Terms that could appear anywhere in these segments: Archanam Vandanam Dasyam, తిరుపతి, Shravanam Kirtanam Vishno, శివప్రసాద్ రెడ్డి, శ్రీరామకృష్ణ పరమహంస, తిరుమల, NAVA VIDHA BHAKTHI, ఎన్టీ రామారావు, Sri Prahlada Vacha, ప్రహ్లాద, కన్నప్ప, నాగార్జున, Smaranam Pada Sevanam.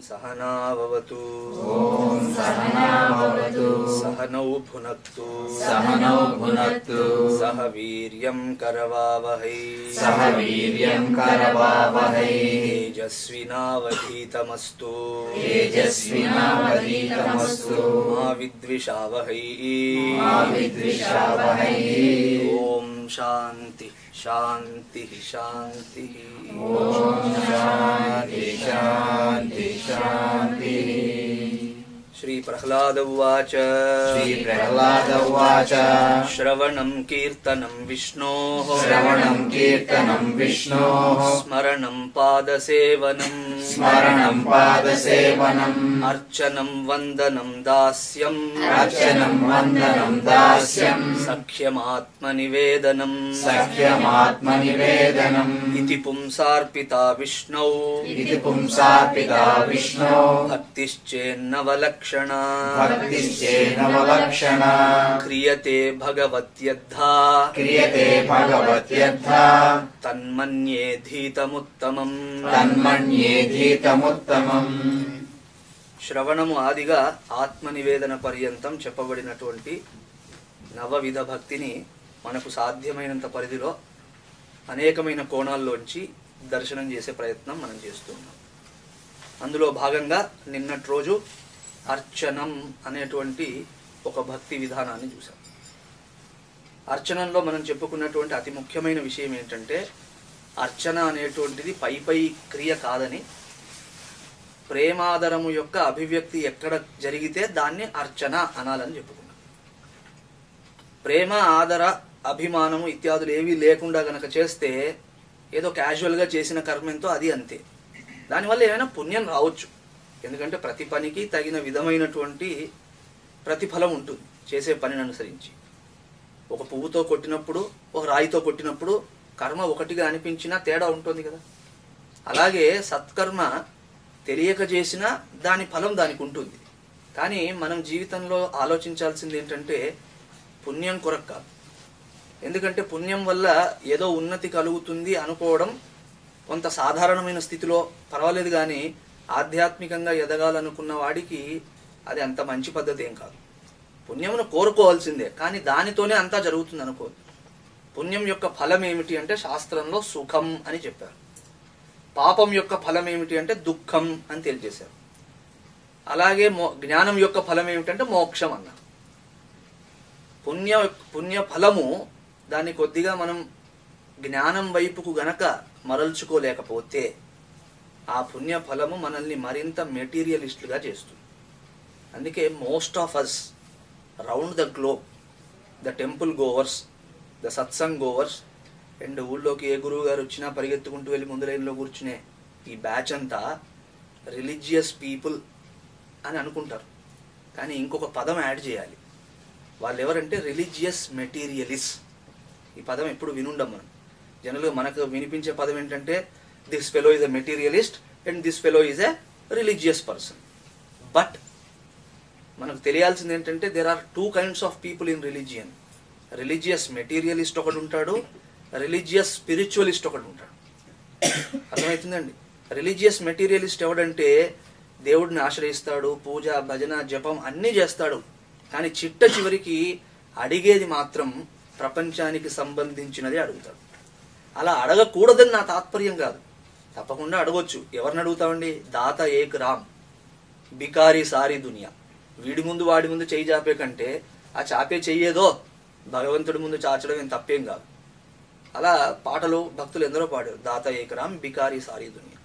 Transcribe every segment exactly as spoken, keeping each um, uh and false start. Sahana Bhavatu Om Sahana Bhavatu Sahanau Bhunaktu Sahanau Bhunaktu Sahaviryam Karavavahai Sahaviryam Karavavahai Tejasvinavadhitamastu Tejasvinavadhitamastu Ma Vidvishavahai Ma Vidvishavahai Om Shanti Shanti Shanti Om Shanti Shanti Shanti Sri Prahlada Vacha Sri Prahlada Vacha Shravanam Kirtanam Vishno Shravanam Kirtanam Vishno Smaranam Pada Sevanam Smaranam Pada Sevanam Archanam Vandanam Dasyam Archanam Vandanam Dasyam Sakhyam Atma Nivedanam Sakhyam Atma Nivedanam Iti Pumsarpita Vishno Iti Pumsarpita Vishno Bhaktischenna Valakshana Bhaktischena Valakshana Kriyate Bhagavatyadha Kriyate Bhagavatyadha Tanmanye Dhitamuttamam Tanmanye Dhitamuttamam Shravanamu Adiga Atma Nivedana Paryantam Cheppabadinatuvanti Nava Vidha Bhaktini Manaku Sadhyamainanta Paridhilo Anekamaina Konallonchi Darshanam Chese Prayatnam Manam Chestunnam Andulo Bhaganga Ninnati Roju Archanam Anetuanti Oka Bhakti Vidhanani Jusa. Archananlo Manan Cheppukunnatuvanti Ati Mukhyamaina Vishayam Entante Archana Anetuvantidi Pai Pai Kriya Kadani Premadaramu Yokka Abhivyakti Ekkada Jarigite Danni Archana Analani Cheppukunnam. Prema Adara Abhimanamu Ityadulu Evi Lekunda Ganaka Cheste Edo Casual Ga Chesina Karmento Adi Ante Dani Valla Emaina Punyam Ravochu. ఎందుకంటే ప్రతి పనికి తగిన విధమైనటువంటి ప్రతిఫలం ఉంటుంది చేసే పనిని అనుసరించి. ఒక పువ్వుతో కొట్టినప్పుడు ఒక రాయితో కొట్టినప్పుడు కర్మ ఒకటిగా అనిపించినా తేడా ఉంటుంది కదా. అలాగే సత్కర్మ తెలియక చేసినా దాని ఫలం దానికి ఉంటుంది. కానీ మనం జీవితంలో ఆలోచించాల్సింది ఏంటంటే పుణ్యం కొరకు కాదు. ఎందుకంటే పుణ్యం వల్ల ఏదో ఉన్నతి కలుగుతుంది అనుకోవడం కొంత సాధారణమైన స్థితిలో పర్వాలేదు, కానీ ఆధ్యాత్మికంగా ఎదగాలనుకున్న వాడికి అది అంత మంచి పద్ధతి ఏం కాదు. పుణ్యమును కోరుకోవాల్సిందే, కానీ దానితోనే అంతా జరుగుతుంది అనుకోదు. పుణ్యం యొక్క ఫలం ఏమిటి అంటే శాస్త్రంలో సుఖం అని చెప్పారు. పాపం యొక్క ఫలం ఏమిటి అంటే దుఃఖం అని తెలియజేశారు. అలాగే జ్ఞానం యొక్క ఫలం ఏమిటంటే మోక్షం అన్నారు. పుణ్య పుణ్య ఫలము దాన్ని కొద్దిగా మనం జ్ఞానం వైపుకు గనక మరల్చుకోలేకపోతే ఆ పుణ్య ఫలము మనల్ని మరింత మెటీరియలిస్ట్లుగా చేస్తుంది. అందుకే most of us round the globe the temple goers, the satsang goers and ఊళ్ళోకి ఏ గురువు గారు వచ్చినా పరిగెత్తుకుంటూ వెళ్ళి ముందు లైన్లో కూర్చునే ఈ బ్యాచ్ అంతా రిలీజియస్ పీపుల్ అని అనుకుంటారు. కానీ ఇంకొక పదం యాడ్ చేయాలి. వాళ్ళు ఎవరంటే రిలీజియస్ మెటీరియలిస్ట్. ఈ పదం ఎప్పుడు వినుండం మనం. జనరల్గా మనకు వినిపించే పదం ఏంటంటే this fellow is a materialist and this fellow is a religious person. But manaku teliyalsindi entante there are two kinds of people in religion. Religious materialist okadu untadu, religious spiritualist okadu untadu. Arthamaitundandi. Religious materialist evadante devudni aashrayistadu, pooja bhajana japam anni chestadu, kaani chitta chivariki adigedi matram prapanchaniki sambandhinchinadi adugutadu. Ala adagakoodadani na tatparyam kaadu. తప్పకుండా అడగొచ్చు. ఎవరిని అడుగుతామండి? దాత ఏక్ Ram బికారి sorry దునియా. వీడి ముందు వాడి ముందు చేయి చాపే కంటే ఆ చాపే చెయ్యేదో భగవంతుడి ముందు చాచడం ఏం తప్పేం కాదు. అలా పాటలు భక్తులు ఎందరో పాడారు, దాత ఏక్ రామ్ బికారి సారీ దునియా.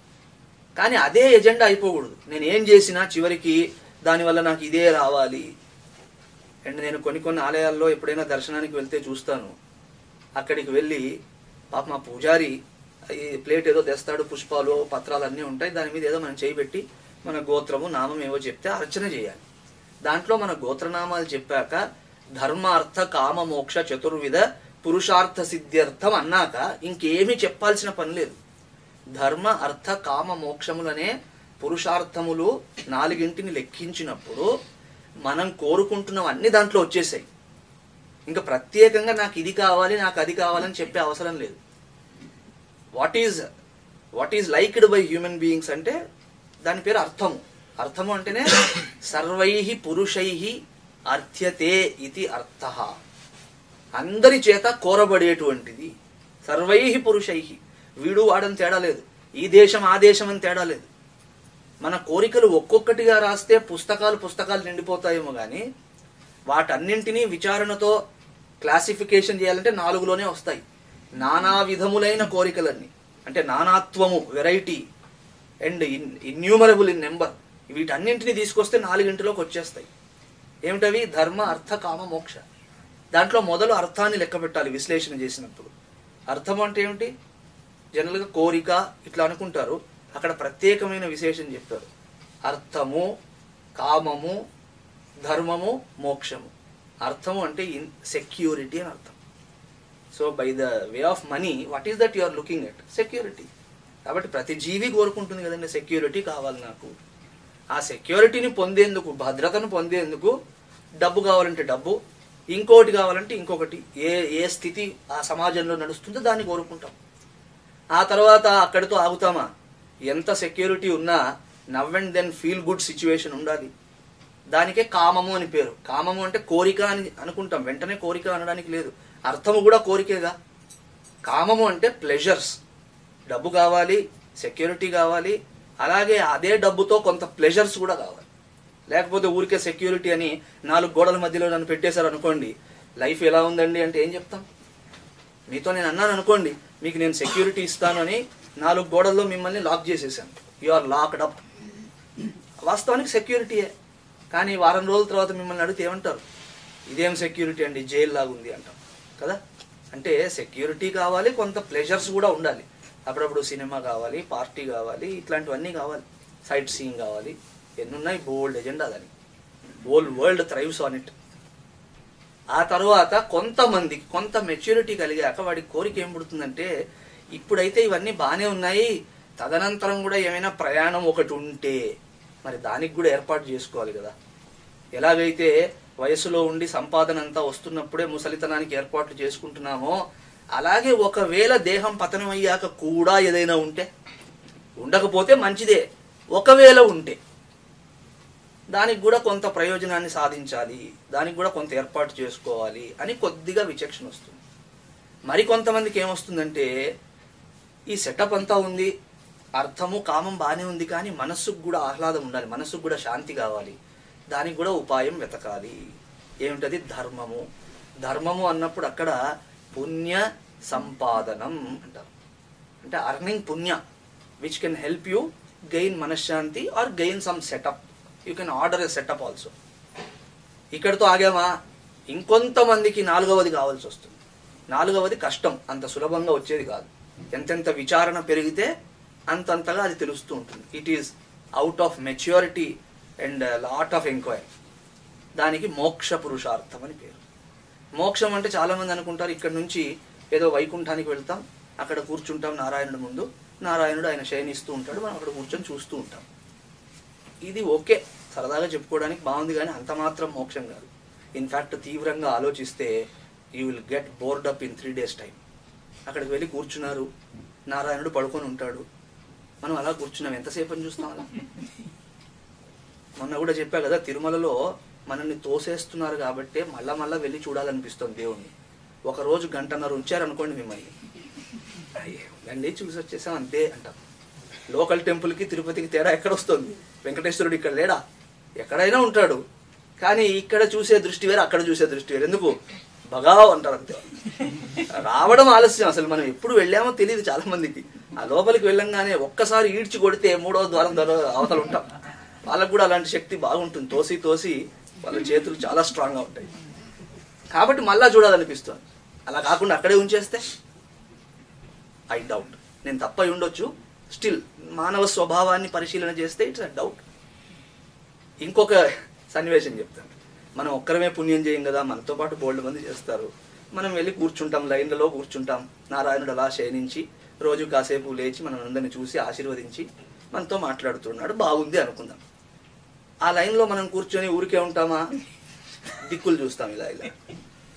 కానీ అదే ఎజెండా అయిపోకూడదు. నేను ఏం చేసినా చివరికి దానివల్ల నాకు ఇదే రావాలి. అండ్ నేను కొన్ని కొన్ని ఆలయాల్లో ఎప్పుడైనా దర్శనానికి వెళ్తే చూస్తాను, అక్కడికి వెళ్ళి పాప మా పూజారి ఈ ప్లేట్ ఏదో తెస్తాడు, పుష్పాలు పత్రాలు అన్నీ ఉంటాయి, దాని మీద ఏదో మనం చేయబెట్టి మన గోత్రము నామం ఏవో చెప్తే అర్చన చేయాలి. దాంట్లో మన గోత్రనామాలు చెప్పాక ధర్మార్థ కామ మోక్ష చతుర్విధ పురుషార్థ సిద్ధ్యర్థం అన్నాక ఇంకేమీ చెప్పాల్సిన పని లేదు. ధర్మ అర్థ కామ మోక్షములనే పురుషార్థములు నాలుగింటిని లెక్కించినప్పుడు మనం కోరుకుంటున్నవన్నీ దాంట్లో వచ్చేసాయి. ఇంకా ప్రత్యేకంగా నాకు ఇది కావాలి నాకు అది కావాలని చెప్పే అవసరం లేదు. What is what is liked by human beings అంటే దాని పేరు అర్థము. అర్థము అంటేనే సర్వైహి పురుషైహి అర్థ్యతే ఇది అర్థః, అందరి చేత కోరబడేటువంటిది. సర్వైహి పురుషైహి, వీడు వాడని తేడా లేదు, ఈ దేశం ఆ దేశం అని తేడా లేదు. మన కోరికలు ఒక్కొక్కటిగా రాస్తే పుస్తకాలు పుస్తకాలు నిండిపోతాయేమో కానీ వాటన్నింటినీ విచారణతో క్లాసిఫికేషన్ చేయాలంటే నాలుగులోనే వస్తాయి. నానా విధములైన కోరికలన్నీ అంటే నానాత్వము, variety and in innumerable in number, వీటన్నింటినీ తీసుకొస్తే నాలుగింటిలోకి వచ్చేస్తాయి. ఏమిటవి? ధర్మ, అర్థ, కామ, మోక్ష. దాంట్లో మొదలు అర్థాన్ని లెక్క పెట్టాలి విశ్లేషణ చేసినప్పుడు. అర్థం అంటే ఏమిటి? జనరల్గా కోరిక ఇట్లా అనుకుంటారు, అక్కడ ప్రత్యేకమైన విశేషం చెప్తారు. అర్థము, కామము, ధర్మము, మోక్షము. అర్థము అంటే ఇన్ సెక్యూరిటీ అని అర్థం. So by the way of money what is that you are looking at? Security. కాబట్టి ప్రతి జీవి కోరుకుంటుంది కదండి, సెక్యూరిటీ కావాలి నాకు. ఆ సెక్యూరిటీని పొందేందుకు, భద్రతను పొందేందుకు డబ్బు కావాలంటే డబ్బు, ఇంకోటి కావాలంటే ఇంకొకటి. ఏ ఏ స్థితి ఆ సమాజంలో నడుస్తుందో దాన్ని కోరుకుంటాం. ఆ తర్వాత అక్కడితో ఆగుతామా? ఎంత సెక్యూరిటీ ఉన్నా now and then feel good situation ఉండాలి. దానికే కామము అని పేరు. కామము అంటే కోరిక అని అనుకుంటాం, వెంటనే కోరిక అనడానికి లేదు. అర్థము కూడా కోరికేగా. కామము అంటే ప్లెజర్స్, డబ్బు కావాలి, సెక్యూరిటీ కావాలి, అలాగే అదే డబ్బుతో కొంత ప్లెజర్స్ కూడా కావాలి. లేకపోతే ఊరికే సెక్యూరిటీ అని నాలుగు గోడల మధ్యలో నన్ను పెట్టేశారు అనుకోండి, లైఫ్ ఎలా ఉందండి అంటే ఏం చెప్తాం? మీతో నేను అన్నాను అనుకోండి, మీకు నేను సెక్యూరిటీ ఇస్తాను అని నాలుగు గోడల్లో మిమ్మల్ని లాక్ చేసేసాను, యు ఆర్ లాక్డ్ అప్. వాస్తవానికి సెక్యూరిటీయే, కానీ వారం రోజుల తర్వాత మిమ్మల్ని అడిగితే ఏమంటారు? ఇదేం సెక్యూరిటీ అండి, జైలు లాగా ఉంది అంటాం కదా. అంటే సెక్యూరిటీ కావాలి, కొంత ప్లెజర్స్ కూడా ఉండాలి. అప్పుడప్పుడు సినిమా కావాలి, పార్టీ కావాలి, ఇట్లాంటివన్నీ కావాలి, సైట్ సీయింగ్ కావాలి, ఎన్నున్నాయి బోల్డ్ ఎజెండా దాన్ని, whole world thrives on it. ఆ తర్వాత కొంతమందికి కొంత మెచ్యూరిటీ కలిగాక వాడి కోరిక ఏం పుడుతుందంటే, ఇప్పుడైతే ఇవన్నీ బాగానే ఉన్నాయి, తదనంతరం కూడా ఏమైనా ప్రయాణం ఒకటి ఉంటే మరి దానికి కూడా ఏర్పాటు చేసుకోవాలి కదా. ఎలాగైతే వయసులో ఉండి సంపాదన అంతా వస్తున్నప్పుడే ముసలితనానికి ఏర్పాట్లు చేసుకుంటున్నామో, అలాగే ఒకవేళ దేహం పతనం అయ్యాక కూడా ఏదైనా ఉంటే, ఉండకపోతే మంచిదే, ఒకవేళ ఉంటే దానికి కూడా కొంత ప్రయోజనాన్ని సాధించాలి, దానికి కూడా కొంత ఏర్పాటు చేసుకోవాలి అని కొద్దిగా విచక్షణ వస్తుంది. మరి కొంతమందికి ఏమొస్తుందంటే, ఈ సెటప్ అంతా ఉంది, అర్థము కామం బాగానే ఉంది, కానీ మనస్సుకు కూడా ఆహ్లాదం ఉండాలి, మనస్సుకు కూడా శాంతి కావాలి, దానికి కూడా ఉపాయం వెతకాలి. ఏమిటది? ధర్మము. ధర్మము అన్నప్పుడు అక్కడ పుణ్య సంపాదనం అంటారు. అంటే earning punya which can help you gain మనశ్శాంతి or gain some setup, you can order a setup also. ఇక్కడితో ఆగామా? ఇంకొంతమందికి నాలుగవది కావాల్సి వస్తుంది. నాలుగవది కష్టం, అంత సులభంగా వచ్చేది కాదు. ఎంతెంత విచారణ పెరిగితే అంతంతగా అది తెలుస్తూ ఉంటుంది. It is out of maturity and lot of enquiry. దానికి మోక్ష పురుషార్థం అని పేరు. మోక్షం అంటే చాలామంది అనుకుంటారు, ఇక్కడ నుంచి ఏదో వైకుంఠానికి వెళ్తాం, అక్కడ కూర్చుంటాం నారాయణుడు ముందు, నారాయణుడు ఆయన శయనిస్తూ ఉంటాడు, మనం అక్కడ కూర్చొని చూస్తూ ఉంటాం. ఇది ఓకే, సరదాగా చెప్పుకోవడానికి బాగుంది, కానీ అంత మాత్రం మోక్షం కాదు. ఇన్ఫ్యాక్ట్ తీవ్రంగా ఆలోచిస్తే you will get bored up in three days time. అక్కడికి వెళ్ళి కూర్చున్నారు, నారాయణుడు పడుకొని ఉంటాడు, మనం అలా కూర్చున్నాం, ఎంతసేపు అని చూస్తాం అలా. మొన్న కూడా చెప్పా కదా, తిరుమలలో మనల్ని తోసేస్తున్నారు కాబట్టి మళ్ళా మళ్ళీ వెళ్ళి చూడాలనిపిస్తుంది దేవుణ్ణి. ఒకరోజు గంటన్నర ఉంచారనుకోండి మిమ్మల్ని, అయ్యేండి చూసి వచ్చేసాం అంతే అంటాం. లోకల్ టెంపుల్కి తిరుపతికి తేడా ఎక్కడ వస్తుంది? వెంకటేశ్వరుడు ఇక్కడ లేడా? ఎక్కడైనా ఉంటాడు, కానీ ఇక్కడ చూసే దృష్టి వేరు, అక్కడ చూసే దృష్టి వేరు. ఎందుకు? భగావ్ అంటారు అంతే. రావడం ఆలస్యం, అసలు మనం ఎప్పుడు వెళ్ళామో తెలియదు చాలా మందికి. ఆ లోపలికి వెళ్ళంగానే ఒక్కసారి ఈడ్చి కొడితే మూడో ద్వారం ద్వారా అవతలు ఉంటాం. వాళ్ళకు కూడా అలాంటి శక్తి బాగుంటుంది, తోసి తోసి వాళ్ళ చేతులు చాలా స్ట్రాంగ్గా ఉంటాయి, కాబట్టి మళ్ళా చూడాలనిపిస్తుంది. అలా కాకుండా అక్కడే ఉంచేస్తే, ఐ డౌట్, నేను తప్పై ఉండొచ్చు, స్టిల్ మానవ స్వభావాన్ని పరిశీలన చేస్తే ఇట్స్ అ డౌట్. ఇంకొక సన్నివేశం చెప్తాను. మనం ఒక్కరమే పుణ్యం చేయం కదా, మనతో పాటు బోల్డ్ మంది చేస్తారు. మనం వెళ్ళి కూర్చుంటాం, లైన్లలో కూర్చుంటాం, నారాయణుడు అలా శయనించి రోజు కాసేపు లేచి మనం అందరిని చూసి ఆశీర్వదించి మనతో మాట్లాడుతున్నాడు, బాగుంది అనుకుందాం. ఆ లైన్లో మనం కూర్చొని ఊరికే ఉంటామా? దిక్కులు చూస్తాం, ఇలా ఇలా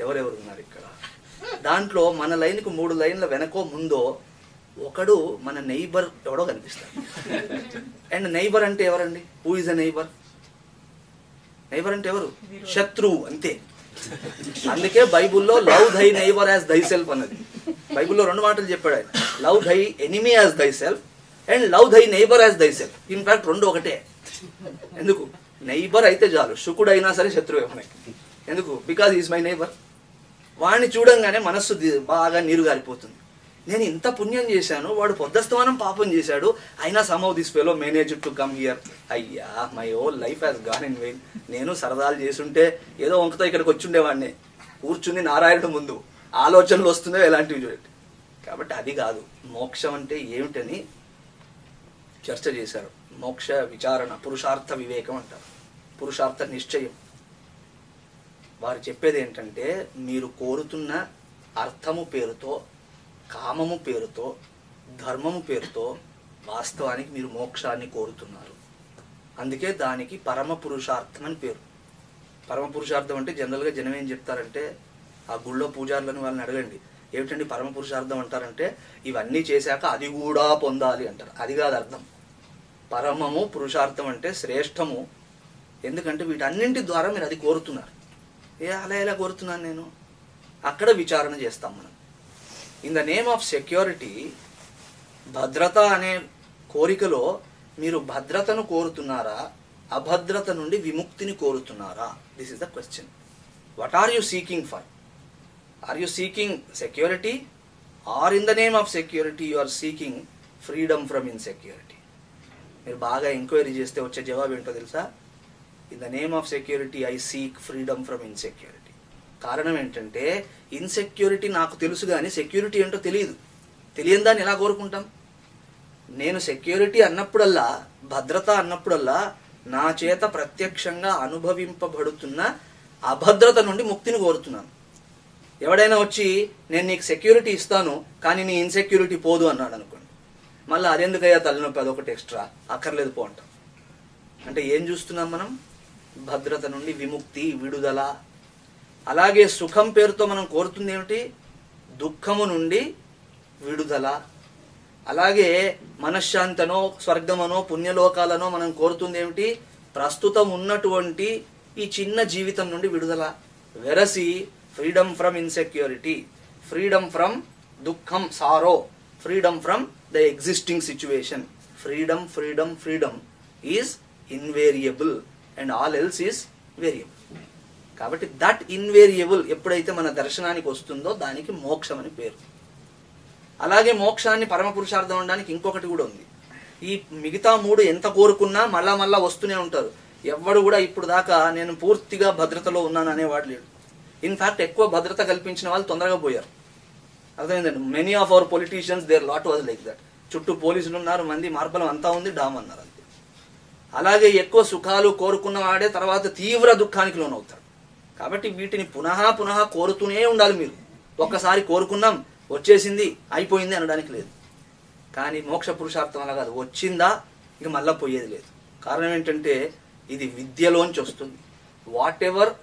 ఎవరెవరు ఉన్నారు ఇక్కడ. దాంట్లో మన లైన్కు మూడు లైన్ల వెనకో ముందో ఒకడు మన నైబర్ ఎవడో కనిపిస్తాడు. అండ్ నైబర్ అంటే ఎవరండి? Who is a neighbour? Neighbour అంటే ఎవరు? శత్రువు, అంతే. అందుకే బైబుల్లో love thy neighbour as ధై self అన్నది. బైబుల్లో రెండు మాటలు చెప్పాడు ఆయన, love thy enemy as ధై self and love thy neighbour as ధై self. In fact రెండు ఒకటే. ఎందుకు? నైబర్ అయితే చాలు, శుకుడు అయినా సరే శత్రువు మనకి. ఎందుకు? Because is my neighbour. వాడిని చూడంగానే మనస్సు బాగా నీరు గారిపోతుంది. నేను ఇంత పుణ్యం చేశాను, వాడు పొద్దస్తమానం పాపం చేశాడు, అయినా somehow this fellow manage to come here. అయ్యా, my whole life has gone in vain. నేను సరదాలు చేస్తుంటే ఏదో వంకతో ఇక్కడికి వచ్చుండేవాడిని, కూర్చుని నారాయణుడు ముందు ఆలోచనలు వస్తుందో ఎలాంటివి చూడండి. కాబట్టి అది కాదు, మోక్షం అంటే ఏమిటని చర్చ చేశారు. మోక్ష విచారణ, పురుషార్థ వివేకం అంటారు, పురుషార్థ నిశ్చయం. వారు చెప్పేది ఏంటంటే, మీరు కోరుతున్న అర్థము పేరుతో, కామము పేరుతో, ధర్మము పేరుతో వాస్తవానికి మీరు మోక్షాన్ని కోరుతున్నారు. అందుకే దానికి పరమ పురుషార్థం అని పేరు. పరమ పురుషార్థం అంటే జనరల్గా జనం ఏం చెప్తారంటే, ఆ గుళ్ళో పూజారులను వాళ్ళని అడగండి, ఏమిటండి పరమ పురుషార్థం అంటారంటే ఇవన్నీ చేశాక అది కూడా పొందాలి అంటారు. అది కాదు అర్థం. పరమము పురుషార్థం అంటే శ్రేష్టము. ఎందుకంటే వీటన్నింటి ద్వారా మీరు అది కోరుతున్నారు. ఏ అలా ఎలా కోరుతున్నాను నేను? అక్కడ విచారణ చేస్తాం మనం. In the name of security, భద్రత అనే కోరికలో మీరు భద్రతను కోరుతున్నారా, అభద్రత నుండి విముక్తిని కోరుతున్నారా? This is the question. What are you seeking for? Are you seeking security, or in the name of security you are seeking freedom from insecurity? మీరు బాగా ఎంక్వైరీ చేస్తే వచ్చే జవాబు ఏంటో తెలుసా? In the name of security I seek freedom from insecurity. కారణం ఏంటంటే, insecurity నాకు తెలుసు కానీ సెక్యూరిటీ ఏంటో తెలియదు. తెలియని దాన్ని ఎలా కోరుకుంటాం? నేను సెక్యూరిటీ అన్నప్పుడల్లా, భద్రత అన్నప్పుడల్లా నా చేత ప్రత్యక్షంగా అనుభవింపబడుతున్న అభద్రత నుండి ముక్తిని కోరుతున్నాను. ఎవడైనా వచ్చి నేను నీకు సెక్యూరిటీ ఇస్తాను కానీ నీ ఇన్సెక్యూరిటీ పోదు అన్నాడు అనుకోండి, మళ్ళీ అదెందుకయ్యా తలనొప్పి, అదొకటి ఎక్స్ట్రా, అక్కర్లేదు పో అంటాం. అంటే ఏం చూస్తున్నాం మనం? భద్రత నుండి విముక్తి, విడుదల. అలాగే సుఖం పేరుతో మనం కోరుతుంది ఏమిటి? దుఃఖము నుండి విడుదల. అలాగే మనశ్శాంతనో, స్వర్గమనో, పుణ్యలోకాలనో మనం కోరుతుంది ఏమిటి? ప్రస్తుతం ఉన్నటువంటి ఈ చిన్న జీవితం నుండి విడుదల. వెరసి freedom from insecurity, freedom from దుఃఖం, sorrow, freedom from the existing situation. Freedom, freedom, freedom is invariable and all else is variable. కాబట్టి దట్ ఇన్వేరియబుల్ ఎప్పుడైతే మన దర్శనానికి వస్తుందో దానికి మోక్షం అని పేరు. అలాగే మోక్షాన్ని పరమ పురుషార్థం అనడానికి ఇంకొకటి కూడా ఉంది. ఈ మిగతా మూడు ఎంత కోరుకున్నా మళ్ళా మళ్ళా వస్తూనే ఉంటారు. ఎవ్వడు కూడా ఇప్పుడు దాకా నేను పూర్తిగా భద్రతలో ఉన్నాను అనేవాడు లేడు. ఇన్ఫ్యాక్ట్ ఎక్కువ భద్రత కల్పించిన వాళ్ళు తొందరగా పోయారు. అర్థమైందండి. Many of our politicians their lot was like that. చుట్టూ పోలీసులు ఉన్నారు, మంది మార్బలం అంతా ఉంది, డామ్ అన్నారు అంతే. అలాగే ఎక్కువ సుఖాలు కోరుకున్న వాడే తర్వాత తీవ్ర దుఃఖానికి లోనవుతాడు. కాబట్టి వీటిని పునః పునః కోరుతూనే ఉండాలి. మీరు ఒక్కసారి కోరుకున్నాం, వచ్చేసింది, అయిపోయింది అనడానికి లేదు. కానీ మోక్ష పురుషార్థం అలా కాదు, వచ్చిందా ఇక మళ్ళీ పోయేది లేదు. కారణం ఏంటంటే ఇది విద్యలోంచి వస్తుంది. Whatever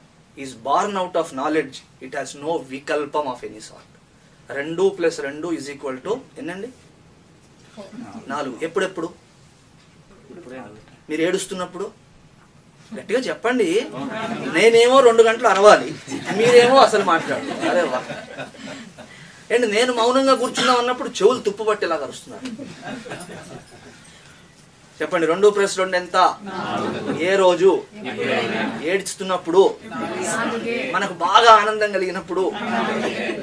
is born out of knowledge, it has no వికల్పం ఆఫ్ ఎనీ సార్ట్. రెండు ప్లస్ రెండు ఈజ్ ఈక్వల్ టు ఎన్నండి? నాలుగు. ఎప్పుడెప్పుడు? మీరు ఏడుస్తున్నప్పుడు గట్టిగా చెప్పండి. నేనేమో రెండు గంటలు అరవాలి, మీరేమో అసలు మాట్లాడు. అరే వా. అండ్ నేను మౌనంగా కూర్చున్నా ఉన్నప్పుడు చెవులు తుప్పు పట్టేలా కరుస్తున్నాను. చెప్పండి, రెండు ప్లస్ రెండు ఎంత? ఏ రోజు ఏడ్చుతున్నప్పుడు, మనకు బాగా ఆనందం కలిగినప్పుడు,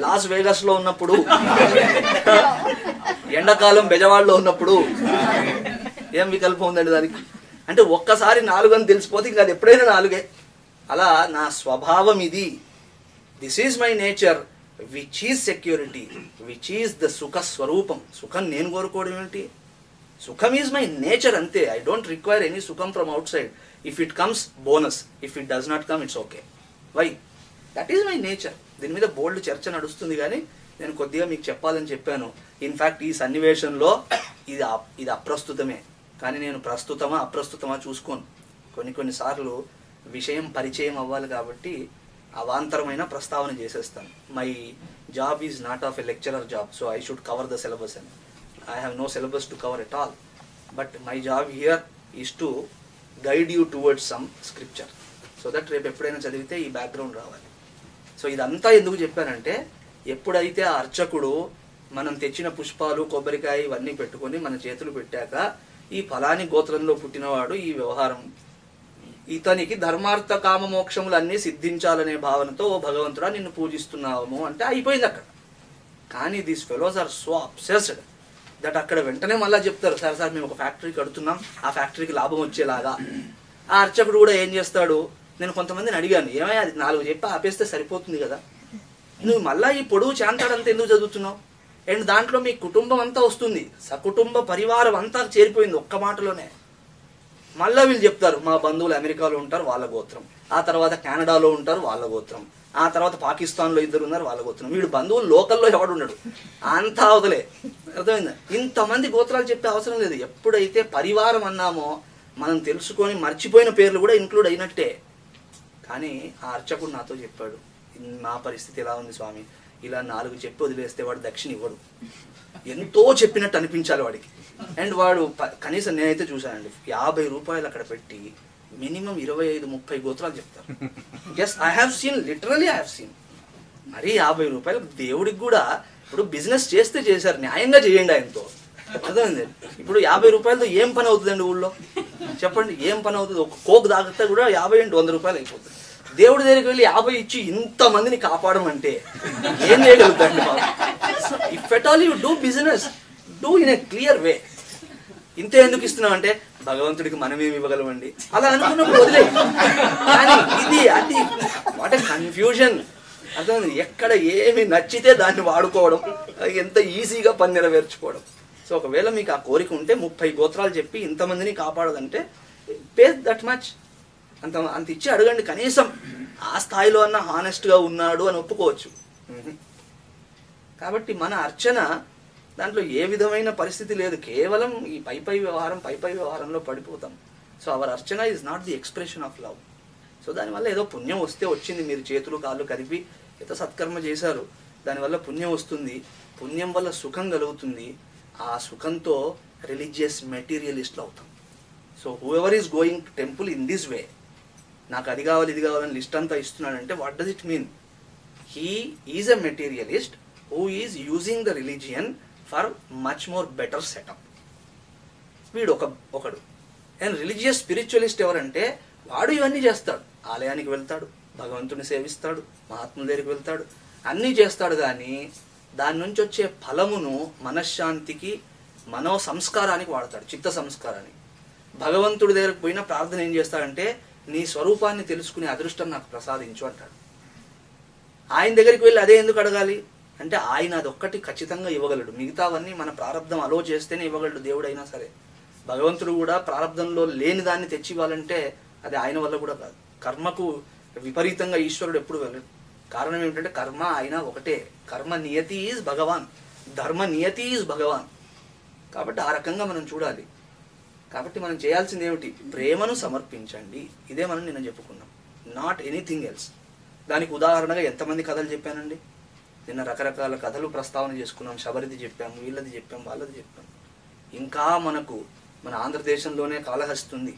లాస్ వేగస్ లో ఉన్నప్పుడు, ఎండాకాలం బెజవాడలో ఉన్నప్పుడు, ఏం వికల్పం ఉందండి దానికి? అంటే ఒక్కసారి నాలుగు అని తెలిసిపోతే ఇంకా అది ఎప్పుడైనా నాలుగే. అలా నా స్వభావం ఇది, this is my nature, which is security, which is the సుఖ స్వరూపం. సుఖం నేను కోరుకోవడం ఏంటి? సుఖం ఈజ్ మై నేచర్ అంతే. ఐ డోంట్ రిక్వైర్ ఎనీ సుఖం from outside. If it comes bonus, if it does not come it's okay. Why? That is my nature. దీని మీద బోల్డ్ చర్చ నడుస్తుంది కానీ నేను కొద్దిగా మీకు చెప్పాలని చెప్పాను. ఇన్ఫ్యాక్ట్ ఈ సన్నివేశంలో ఇది ఇది అప్రస్తుతమే, కానీ నేను ప్రస్తుతమా అప్రస్తుతమా చూసుకోను. కొన్ని కొన్నిసార్లు విషయం పరిచయం అవ్వాలి కాబట్టి అవాంతరమైన ప్రస్తావన చేసేస్తాను. My job is not of a lecturer job, so I should cover the syllabus అని. I have no syllabus to cover at all. But my job here is to guide you towards some scripture. So that Rep Eppudaina Chadivite ee background Ravali. So idantha enduku cheppanante eppudaithe archakudu మనం తెచ్చిన పుష్పాలు కొబ్బరికాయ ఇవన్నీ పెట్టుకొని మన చేతులు పెట్టాక ఈ ఫలాని గోత్రంలో పుట్టినవాడు ఈ వ్యవహారం ఇతనికి ధర్మార్థ కామ మోక్షములు అన్నీ సిద్ధించాలనే భావనతో ఓ భగవంతుడా నిన్ను పూజిస్తున్నాము అంటే అయిపోయింది అక్కడ. కానీ these fellows are so obsessed that అక్కడ వెంటనే మళ్ళీ చెప్తారు, సార్ సార్ మేము ఒక ఫ్యాక్టరీ కడుతున్నాం, ఆ ఫ్యాక్టరీకి లాభం వచ్చేలాగా. ఆ అర్చకుడు కూడా ఏం చేస్తాడు, నేను కొంతమందిని అడిగాను, ఏమయ్యా అది నాలుగు చెప్పి ఆపేస్తే సరిపోతుంది కదా, నువ్వు మళ్ళీ ఈ పొడుగు చాంతాడంతా ఎందుకు చదువుతున్నావు? అండ్ దాంట్లో మీ కుటుంబం అంతా వస్తుంది, సకుటుంబ పరివారం అంతా చేరిపోయింది ఒక్క మాటలోనే. మళ్ళీ వీళ్ళు చెప్తారు, మా బంధువులు అమెరికాలో ఉంటారు వాళ్ళ గోత్రం, ఆ తర్వాత కెనడాలో ఉంటారు వాళ్ళ గోత్రం, ఆ తర్వాత పాకిస్తాన్లో ఇద్దరు ఉన్నారు వాళ్ళ గోత్రం, వీడు బంధువులు లోకల్లో ఎవడు ఉన్నాడు అంతా అవతలే. అర్థమైందా? ఇంతమంది గోత్రాలు చెప్పే అవసరం లేదు. ఎప్పుడైతే పరివారం అన్నామో మనం తెలుసుకొని మర్చిపోయిన పేర్లు కూడా ఇంక్లూడ్ అయినట్టే. కానీ ఆ అర్చకుడు నాతో చెప్పాడు, నా పరిస్థితి ఎలా ఉంది స్వామి, ఇలా నాలుగు చెప్పి వదిలేస్తే వాడు దక్షిణ ఇవ్వడు, ఎంతో చెప్పినట్టు అనిపించాలి వాడికి. అండ్ వాడు కనీసం నేనైతే చూశానండి యాభై రూపాయలు అక్కడ పెట్టి మినిమం ఇరవై ఐదు ముప్పై గోత్రాలు చెప్తారు. Just I have seen, literally I have seen. మరీ యాభై రూపాయలు దేవుడికి కూడా ఇప్పుడు బిజినెస్ చేస్తే చేశారు, న్యాయంగా చేయండి ఆయనతో. అర్థమైంది? ఇప్పుడు యాభై రూపాయలతో ఏం పని అవుతుందండి ఊళ్ళో చెప్పండి, ఏం పని అవుతుంది? ఒక కోక్ తాగితే కూడా యాభై ఏంటి వంద రూపాయలు అయిపోతుంది. దేవుడి దగ్గరికి వెళ్ళి యాభై ఇచ్చి ఇంతమందిని కాపాడమంటే ఏం చేయగలుగుతాండి బాబు? If at all you do business, do in a clear way. ఇంతే ఎందుకు ఇస్తున్నాం అంటే భగవంతుడికి మనమేమి ఇవ్వగలమండి అలా అనుకున్నప్పుడు వదిలే. కానీ ఇది అది వాట్ ఏ కన్ఫ్యూజన్. అర్థమైంది? ఎక్కడ ఏమి నచ్చితే దాన్ని వాడుకోవడం, ఎంత ఈజీగా పని నెరవేర్చుకోవడం. సో ఒకవేళ మీకు ఆ కోరిక ఉంటే ముప్పై గోత్రాలు చెప్పి ఇంతమందిని కాపాడదంటే పే దట్ మచ్, అంత అంత ఇచ్చి అడగండి. కనీసం ఆ స్థాయిలో అన్న హానెస్ట్గా ఉన్నాడు అని ఒప్పుకోవచ్చు. కాబట్టి మన అర్చన దాంట్లో ఏ విధమైన పరిస్థితి లేదు, కేవలం ఈ పై పై వ్యవహారం పై పై వ్యవహారంలో పడిపోతాం. So our archana is not the expression of love. So దానివల్ల ఏదో పుణ్యం వస్తే వచ్చింది, మీరు చేతులు కాళ్ళు కలిపి ఏదో సత్కర్మ చేశారు, దానివల్ల పుణ్యం వస్తుంది, పుణ్యం వల్ల సుఖం కలుగుతుంది, ఆ సుఖంతో రిలీజియస్ మెటీరియలిస్ట్లు అవుతాం. So whoever is going to temple in this way, నాకు అది కావాలి ఇది కావాలని లిస్ట్ అంతా ఇస్తున్నాడంటే what does it mean? He is a materialist who is using the religion for much more better setup. వీడు ఒక ఒకడు. అండ్ రిలీజియస్ స్పిరిచువలిస్ట్ ఎవరంటే వాడు ఇవన్నీ చేస్తాడు, ఆలయానికి వెళ్తాడు, భగవంతుని సేవిస్తాడు, మహాత్ముల దగ్గరికి వెళ్తాడు, అన్నీ చేస్తాడు. కానీ దాని నుంచి వచ్చే ఫలమును మనశ్శాంతికి మనో సంస్కారానికి వాడతాడు, చిత్త సంస్కారానికి. భగవంతుడి దగ్గరకు పోయినా ప్రార్థన ఏం చేస్తాడంటే నీ స్వరూపాన్ని తెలుసుకునే అదృష్టం నాకు ప్రసాదించు అంటాడు. ఆయన దగ్గరికి వెళ్ళి అదే ఎందుకు అడగాలి అంటే ఆయన అదొక్కటి ఖచ్చితంగా ఇవ్వగలడు, మిగతావన్నీ మన ప్రారంధం అలో చేస్తేనే ఇవ్వగలడు దేవుడైనా సరే. భగవంతుడు కూడా ప్రారంధంలో లేని దాన్ని తెచ్చి ఇవ్వాలంటే అది ఆయన వల్ల కూడా కాదు. కర్మకు విపరీతంగా ఈశ్వరుడు ఎప్పుడు వెళ్ళడు. కారణం ఏమిటంటే కర్మ ఆయన ఒకటే. కర్మ నియతి ఈజ్ భగవాన్, ధర్మ నియతి ఈజ్ భగవాన్. కాబట్టి ఆ రకంగా మనం చూడాలి. కాబట్టి మనం చేయాల్సింది ఏమిటి? ప్రేమను సమర్పించండి, ఇదే మనం నిన్న చెప్పుకున్నాం, నాట్ ఎనీథింగ్ ఎల్స్. దానికి ఉదాహరణగా ఎంతమంది కథలు చెప్పానండి నిన్న, రకరకాల కథలు ప్రస్తావన చేసుకున్నాం. శబరిది చెప్పాము, వీళ్ళది చెప్పాము, వాళ్ళది చెప్పాము. ఇంకా మనకు మన ఆంధ్రదేశంలోనే కాళహస్తుంది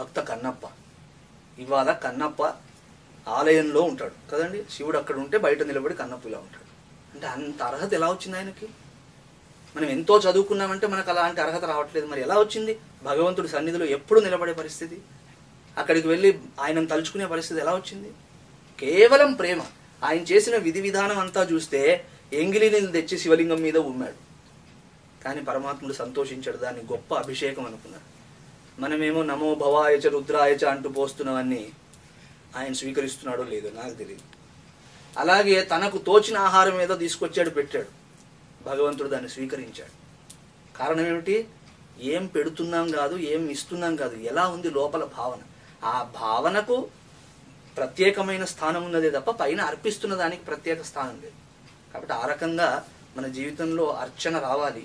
భక్త కన్నప్ప. ఇవాళ కన్నప్ప ఆలయంలో ఉంటాడు కదండి, శివుడు అక్కడ ఉంటే బయట నిలబడి కన్నప్ప ఇలా ఉంటాడు. అంటే అంత అర్హత ఎలా వచ్చింది ఆయనకి? మనం ఎంతో చదువుకున్నామంటే మనకు అలాంటి అర్హత రావట్లేదు. మరి ఎలా వచ్చింది? భగవంతుడి సన్నిధిలో ఎప్పుడు నిలబడే పరిస్థితి, అక్కడికి వెళ్ళి ఆయనను తలుచుకునే పరిస్థితి ఎలా వచ్చింది? కేవలం ప్రేమ. ఆయన చేసిన విధి విధానం అంతా చూస్తే ఎంగిలిని తెచ్చి శివలింగం మీద ఉమ్మాడు, కానీ పరమాత్ముడు సంతోషించాడు, దాన్ని గొప్ప అభిషేకం అనుకున్నాడు. మనమేమో నమో భవాయచ రుద్రాయచ అంటూ పోస్తున్నవన్నీ ఆయన స్వీకరిస్తున్నాడో లేదో నాకు తెలియదు. అలాగే తనకు తోచిన ఆహారం ఏదో తీసుకొచ్చాడు, పెట్టాడు, భగవంతుడు దాన్ని స్వీకరించాడు. కారణం ఏమిటి? ఏం పెడుతున్నాం కాదు, ఏం ఇస్తున్నాం కాదు, ఎలా ఉంది లోపల భావన. ఆ భావనకు ప్రత్యేకమైన స్థానం ఉన్నదే తప్ప పైన అర్పిస్తున్న దానికి ప్రత్యేక స్థానం లేదు. కాబట్టి ఆ రకంగా మన జీవితంలో అర్చన రావాలి.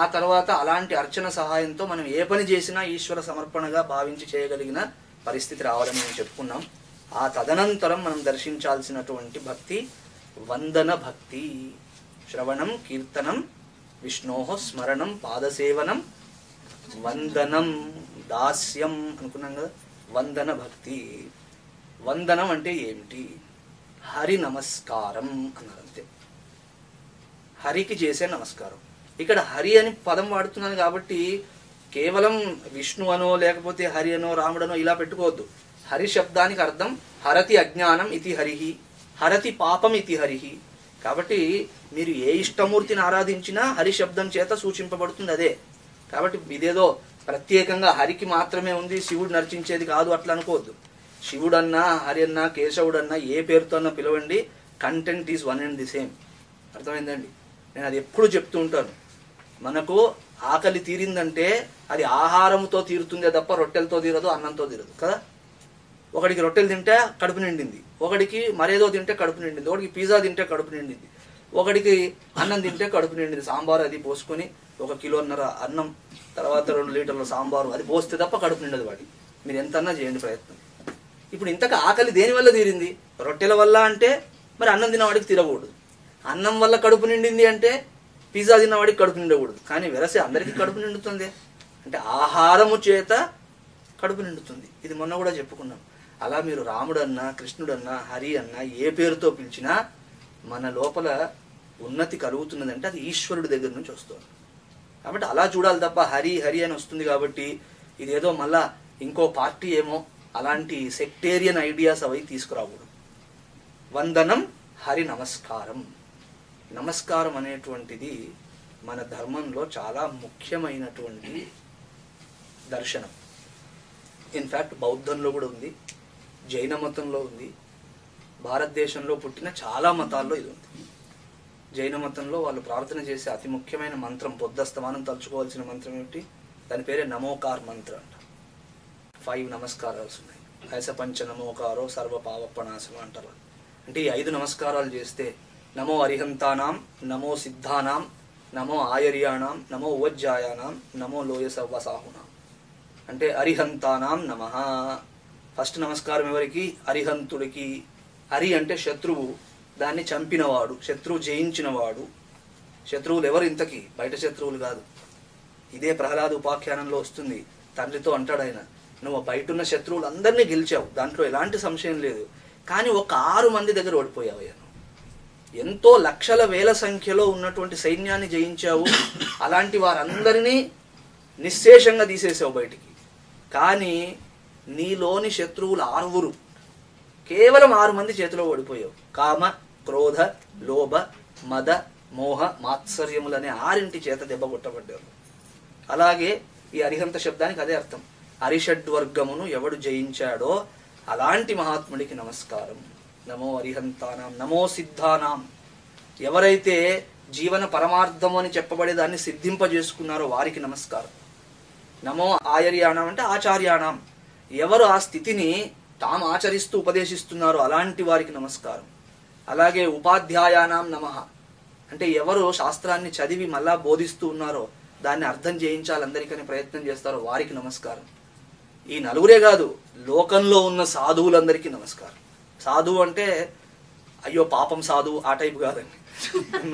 ఆ తర్వాత అలాంటి అర్చన సహాయంతో మనం ఏ పని చేసినా ఈశ్వర సమర్పణగా భావించి చేయగలిగిన పరిస్థితి రావాలని మేము చెప్పుకున్నాం. ఆ తదనంతరం మనం దర్శించాల్సినటువంటి భక్తి వందన భక్తి. శ్రవణం కీర్తనం Vishnoho Smaranam Pada Sevanam Vandanam Dasyam Anukunanga Vandana Bhakti Vandanam ante emti Hari Namaskaram anante Hariki Jese Namaskaram. Ikkada Hari ani padam vadutunnanu kabatti Kevalam Vishnu ano lekapothe Hari ano Ramudu ila pettukodu. Hari shabdaniki ardham Harati Ajnanam iti Harihi Harati Papam iti Harihi. Kabatti మీరు ఏ ఇష్టమూర్తిని ఆరాధించినా హరి శబ్దం చేత సూచింపబడుతుంది అదే కాబట్టి ఇదేదో ప్రత్యేకంగా హరికి మాత్రమే ఉంది శివుడు నర్చించేది కాదు అట్లా అనుకోవద్దు శివుడు అన్న హరి అన్న కేశవుడు అన్న ఏ పేరుతో అన్న పిలవండి content is one and the same అర్థమైందండి నేను అది ఎప్పుడూ చెప్తూ ఉంటాను మనకు ఆకలి తీరిందంటే అది ఆహారంతో తీరుతుందే తప్ప రొట్టెలతో తీరదు అన్నంతో తీరదు కదా ఒకడికి రొట్టెలు తింటే కడుపు నిండింది ఒకడికి మరేదో తింటే కడుపు నిండింది ఒకడికి పిజ్జా తింటే కడుపు నిండింది ఒకడికి అన్నం తింటే కడుపు నిండింది సాంబార్ అది పోసుకొని ఒక కిలోన్నర అన్నం తర్వాత రెండు లీటర్ల సాంబారు అది పోస్తే తప్ప కడుపు నిండదు వాడి మీరు ఎంతన్నా చేయండి ప్రయత్నం ఇప్పుడు ఇంతకు ఆకలి దేనివల్ల తీరింది రొట్టెల వల్ల అంటే మరి అన్నం తినవాడికి తీరకూడదు అన్నం వల్ల కడుపు నిండింది అంటే పిజ్జా తినవాడికి కడుపు నిండకూడదు కానీ వెరసే అందరికీ కడుపు నిండుతుంది అంటే ఆహారము చేత కడుపు నిండుతుంది ఇది మొన్న కూడా చెప్పుకున్నాం అలా మీరు రాముడన్నా కృష్ణుడన్నా హరి అన్నా ఏ పేరుతో పిలిచినా మన లోపల ఉన్నతి కలుగుతున్నదంటే అది ఈశ్వరుడి దగ్గర నుంచి వస్తుంది కాబట్టి అలా చూడాలి తప్ప హరి హరి అని వస్తుంది కాబట్టి ఇదేదో మళ్ళా ఇంకో పార్టీ ఏమో అలాంటి సెక్టేరియన్ ఐడియాస్ అవి తీసుకురాకూడదు వందనం హరి నమస్కారం నమస్కారం అనేటువంటిది మన ధర్మంలో చాలా ముఖ్యమైనటువంటి దర్శనం ఇన్ఫ్యాక్ట్ బౌద్ధంలో కూడా ఉంది జైన మతంలో ఉంది భారతదేశంలో పుట్టిన చాలా మతాల్లో ఇది ఉంది జైన మతంలో వాళ్ళు ప్రార్థన చేసే అతి ముఖ్యమైన మంత్రం పొద్దస్తమానం తలుచుకోవాల్సిన మంత్రం ఏమిటి దాని పేరే నమోకార్ మంత్రం అంట ఫైవ్ నమస్కారాలు ఉన్నాయి ఐస పంచ నమోకారో సర్వ పావప్పనాశనం అంటారు అంటే ఈ ఐదు నమస్కారాలు చేస్తే నమో అరిహంతానాం నమో సిద్ధానాం నమో ఆయర్యాణం నమో ఉవజ్జాయానాం నమో లోయసవ్వసాహునాం అంటే అరిహంతానాం నమః ఫస్ట్ నమస్కారం ఎవరికి అరిహంతుడికి హరి అంటే శత్రువు దాన్ని చంపినవాడు శత్రువు జయించినవాడు శత్రువులు ఎవరు ఇంతకీ బయట శత్రువులు కాదు ఇదే ప్రహ్లాద ఉపాఖ్యానంలో వస్తుంది తండ్రితో అంటాడు ఆయన నువ్వు బయట ఉన్న శత్రువులు అందరినీ గెలిచావు దాంట్లో ఎలాంటి సంశయం లేదు కానీ ఒక ఆరు మంది దగ్గర ఓడిపోయావయ్యాను ఎంతో లక్షల వేల సంఖ్యలో ఉన్నటువంటి సైన్యాన్ని జయించావు అలాంటి వారందరినీ నిశ్శేషంగా తీసేసావు బయటికి కానీ నీలోని శత్రువులు ఆరుగురు కేవలం ఆరు మంది చేతిలో ఓడిపోయావు కామ క్రోధ లోభ మద మోహ మాత్సర్యములనే ఆరింటి చేత దెబ్బ కొట్టబడ్డారు అలాగే ఈ అరిహంత శబ్దానికి అదే అర్థం అరిషడ్వర్గమును ఎవడు జయించాడో అలాంటి మహాత్ముడికి నమస్కారం నమో అరిహంతానాం నమో సిద్ధానాం ఎవరైతే జీవన పరమార్థము అని చెప్పబడేదాన్ని సిద్ధింపజేసుకున్నారో వారికి నమస్కారం నమో ఆయర్యాణం అంటే ఆచార్యాణం ఎవరు ఆ స్థితిని తాము ఆచరిస్తూ ఉపదేశిస్తున్నారు అలాంటి వారికి నమస్కారం అలాగే ఉపాధ్యాయానాం నమః అంటే ఎవరు శాస్త్రాన్ని చదివి మళ్ళా బోధిస్తూ ఉన్నారో దాన్ని అర్థం చేయించాలందరికని ప్రయత్నం చేస్తారో వారికి నమస్కారం ఈ నలుగురే కాదు లోకంలో ఉన్న సాధువులందరికీ నమస్కారం సాధువు అంటే అయ్యో పాపం సాధువు ఆ టైపు కాదండి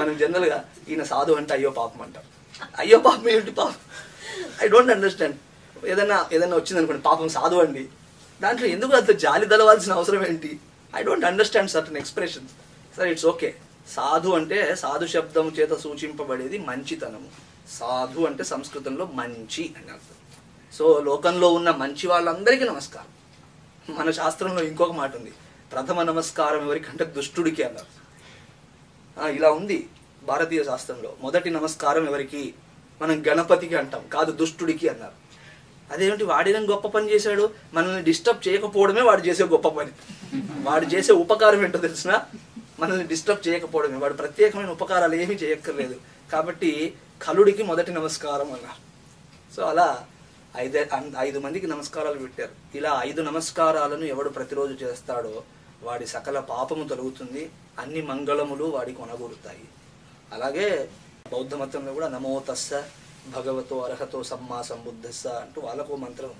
మనం జనరల్గా ఈయన సాధువు అంటే అయ్యో పాపం అంటారు అయ్యో పాపం ఏంటి పాపం ఐ డోంట్ అండర్స్టాండ్ ఏదైనా ఏదైనా వచ్చిందనుకోండి పాపం సాధువు అండి దాంట్లో ఎందుకు అంత జాలి తలవాల్సిన అవసరం ఏంటి I don't understand certain expressions సరే ఇట్స్ ఓకే సాధు అంటే సాధు శబ్దం చేత సూచింపబడేది మంచితనము సాధు అంటే సంస్కృతంలో మంచి అని అర్థం సో లోకంలో ఉన్న మంచి వాళ్ళందరికీ నమస్కారం మన శాస్త్రంలో ఇంకొక మాట ఉంది ప్రథమ నమస్కారం ఎవరికంటే దుష్టుడికి అన్నారు ఇలా ఉంది భారతీయ శాస్త్రంలో మొదటి నమస్కారం ఎవరికి మనం గణపతికి అంటాం కాదు దుష్టుడికి అన్నారు అదేమిటి వాడిని గొప్ప పని చేశాడు మనల్ని డిస్టర్బ్ చేయకపోవడమే వాడు చేసే గొప్ప పని వాడు చేసే ఉపకారం ఏంటో తెలిసినా మనల్ని డిస్టర్బ్ చేయకపోవడమే వాడు ప్రత్యేకమైన ఉపకారాలు ఏమీ చేయక్కర్లేదు కాబట్టి కలుడికి మొదటి నమస్కారం అన్నారు సో అలా ఐదే ఐదు మందికి నమస్కారాలు పెట్టారు ఇలా ఐదు నమస్కారాలను ఎవడు ప్రతిరోజు చేస్తాడో వాడి సకల పాపము తొలగుతుంది అన్ని మంగళములు వాడి కొనగూరుతాయి అలాగే బౌద్ధ మతంలో కూడా నమో తస్స భగవతో అర్హతో సమ్మా సంబుద్ధస్స అంటూ వాళ్ళకు మంత్రం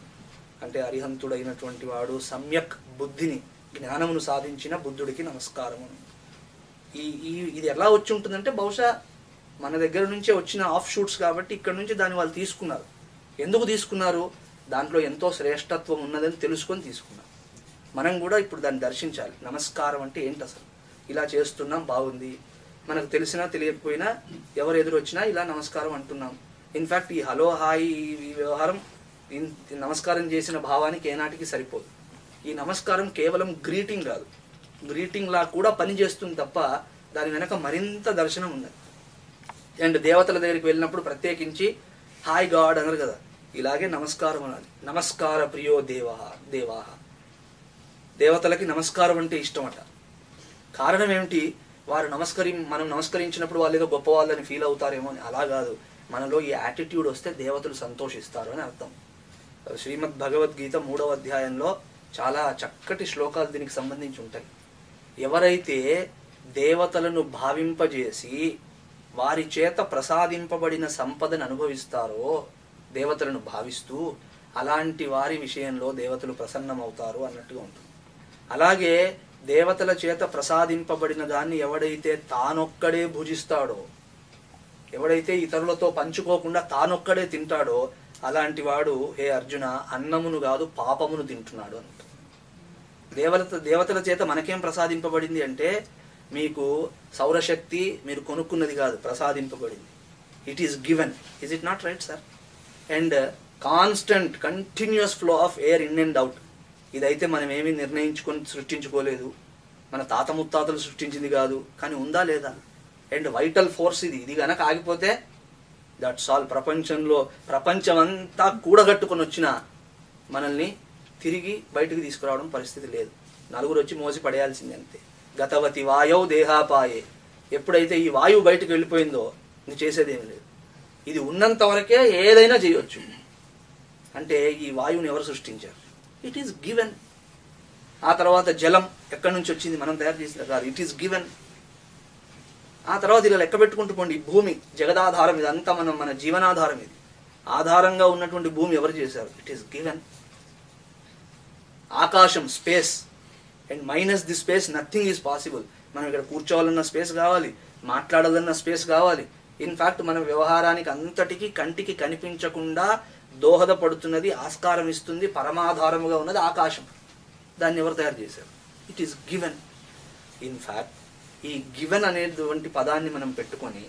అంటే అరిహంతుడైనటువంటి వాడు సమ్యక్ బుద్ధిని జ్ఞానమును సాధించిన బుద్ధుడికి నమస్కారము ఈ ఇది ఎలా వచ్చి ఉంటుందంటే బహుశా మన దగ్గర నుంచే వచ్చిన ఆఫ్ షూట్స్ కాబట్టి ఇక్కడ నుంచి దాన్ని వాళ్ళు తీసుకున్నారు. ఎందుకు తీసుకున్నారు? దాంట్లో ఎంతో శ్రేష్టత్వం ఉన్నదని తెలుసుకొని తీసుకున్నారు. మనం కూడా ఇప్పుడు దాన్ని దర్శించాలి. నమస్కారం అంటే ఏంటి అసలు? ఇలా చేస్తున్నాం, బాగుంది, మనకు తెలిసినా తెలియకపోయినా ఎవరు ఎదురొచ్చినా ఇలా నమస్కారం అంటున్నాం. ఇన్ఫ్యాక్ట్ ఈ హలో హాయ్ ఈ వ్యవహారం నమస్కారం చేసిన భావానికి ఏనాటికి సరిపోదు. ఈ నమస్కారం కేవలం గ్రీటింగ్ కాదు, గ్రీటింగ్లా కూడా పనిచేస్తుంది తప్ప దాని వెనక మరింత దర్శనం ఉన్నది. అండ్ దేవతల దగ్గరికి వెళ్ళినప్పుడు ప్రత్యేకించి హాయ్ గాడ్ అనరు కదా, ఇలాగే నమస్కారం అనాలి. నమస్కార ప్రియో దేవాహ దేవాహ దేవతలకి నమస్కారం అంటే ఇష్టం అట. కారణం ఏమిటి? వారు నమస్కరి మనం నమస్కరించినప్పుడు వాళ్ళు ఏదో గొప్పవాళ్ళని ఫీల్ అవుతారేమో అని. అలా కాదు, మనలో ఈ యాటిట్యూడ్ వస్తే దేవతలు సంతోషిస్తారు అని అర్థం. శ్రీమద్ భగవద్గీత మూడవ అధ్యాయంలో చాలా చక్కటి శ్లోకాలు దీనికి సంబంధించి ఉంటాయి. ఎవరైతే దేవతలను భావింపజేసి వారి చేత ప్రసాదింపబడిన సంపదను అనుభవిస్తారో, దేవతలను భావిస్తూ అలాంటి వారి విషయంలో దేవతలు ప్రసన్నమవుతారు అన్నట్టుగా ఉంటుంది. అలాగే దేవతల చేత ప్రసాదింపబడిన దాన్ని ఎవడైతే తానొక్కడే భుజిస్తాడో, ఎవడైతే ఇతరులతో పంచుకోకుండా తానొక్కడే తింటాడో, అలాంటి వాడు హే అర్జున అన్నమును కాదు పాపమును తింటున్నాడు అంటారు. దేవత దేవతల చేత మనకేం ప్రసాదింపబడింది అంటే, మీకు సౌరశక్తి మీరు కొనుక్కున్నది కాదు, ప్రసాదింపబడింది. It is given. Is it not right sir? And constant continuous flow of air in and out, ఇదైతే మనం ఏమీ నిర్ణయించుకొని సృష్టించుకోలేదు, మన తాత ముత్తాతలు సృష్టించింది కాదు, కానీ ఉందా లేదా? అండ్ వైటల్ ఫోర్స్ ఇది. ఇది కనుక ఆగిపోతే దట్స్ ఆల్. ప్రపంచంలో ప్రపంచమంతా కూడగట్టుకొని వచ్చిన మనల్ని తిరిగి బయటకు తీసుకురావడం పరిస్థితి లేదు. నలుగురు వచ్చి మోసి పడేయాల్సింది అంతే. గతవతి వాయవు దేహాపాయే, ఎప్పుడైతే ఈ వాయువు బయటకు వెళ్ళిపోయిందో నువ్వు చేసేదేమి లేదు. ఇది ఉన్నంత వరకే ఏదైనా చేయవచ్చు. అంటే ఈ వాయువుని ఎవరు సృష్టించారు? It is given. ఆ తర్వాత జలం ఎక్కడి నుంచి వచ్చింది? మనం తయారు చేసిన కాదు, ఇట్ ఈస్ గివెన్. ఆ తర్వాత ఇలా లెక్క పెట్టుకుంటూ పోండి. భూమి జగదాధారం, ఇదంతా మనం మన జీవనాధారం. ఇది ఆధారంగా ఉన్నటువంటి భూమి ఎవరు చేశారు? It is given. ఆకాశం, space, and minus the space nothing is possible. మనం ఇక్కడ కూర్చోవాలన్న స్పేస్ కావాలి, మాట్లాడాలన్న స్పేస్ కావాలి. ఇన్ఫ్యాక్ట్ మన వ్యవహారానికి అంతటికీ కంటికి కనిపించకుండా దోహదపడుతున్నది, ఆస్కారం ఇస్తుంది, పరమాధారముగా ఉన్నది ఆకాశం. దాన్ని ఎవరు తయారు చేశారు? It is given. ఇన్ఫ్యాక్ట్ ఈ గివెన్ అనేటువంటి పదాన్ని మనం పెట్టుకొని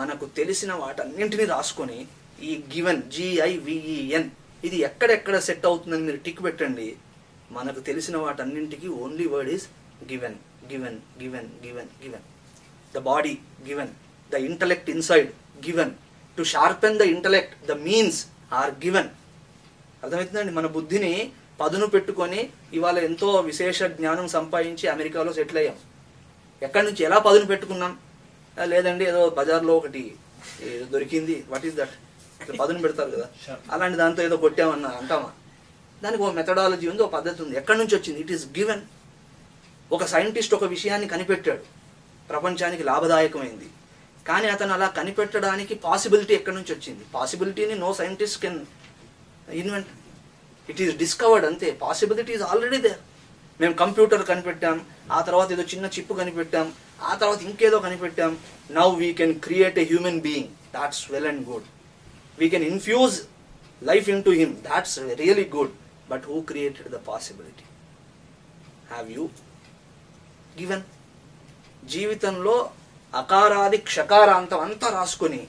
మనకు తెలిసిన వాటన్నింటినీ రాసుకొని ఈ గివెన్ జీ ఐ వి ఈ ఎన్ ఇది ఎక్కడెక్కడ సెట్ అవుతుందని మీరు టిక్ పెట్టండి. మనకు తెలిసిన వాటన్నింటికి only word is given. Given given given given the body, given the intellect inside, given to sharpen the intellect the means are given. అర్థమవుతుందండి? మన బుద్ధిని పదును పెట్టుకొని ఇవాళ ఎంతో విశేష జ్ఞానం సంపాదించి అమెరికాలో సెటిల్ అయ్యాం. ఎక్కడి నుంచి ఎలా పదును పెట్టుకున్నాం? లేదండి ఏదో బజార్లో ఒకటి దొరికింది, వాట్ ఈస్ దట్ పదును పెడతారు కదా, అలాంటి దాంతో ఏదో కొట్టామన్నా అంటామా? దానికి ఓ మెథడాలజీ ఉంది, ఓ పద్ధతి ఉంది. ఎక్కడి నుంచి వచ్చింది? It is given. ఒక సైంటిస్ట్ ఒక విషయాన్ని కనిపెట్టాడు, ప్రపంచానికి లాభదాయకమైంది, కానీ అతను అలా కనిపెట్టడానికి పాసిబిలిటీ ఎక్కడి నుంచి వచ్చింది? పాసిబిలిటీని no scientist can invent. It is discovered అంతే. Possibility is already there. మేము కంప్యూటర్ కనిపెట్టాం, ఆ తర్వాత ఏదో చిన్న చిప్ కనిపెట్టాం, ఆ తర్వాత ఇంకేదో కనిపెట్టాం. Now we can create a human being, that's well and good. We can infuse life in to him, that's really good. But who created the possibility? Have you given? జీవితంలో అకారాది క్షకారాంతం అంతా రాసుకొని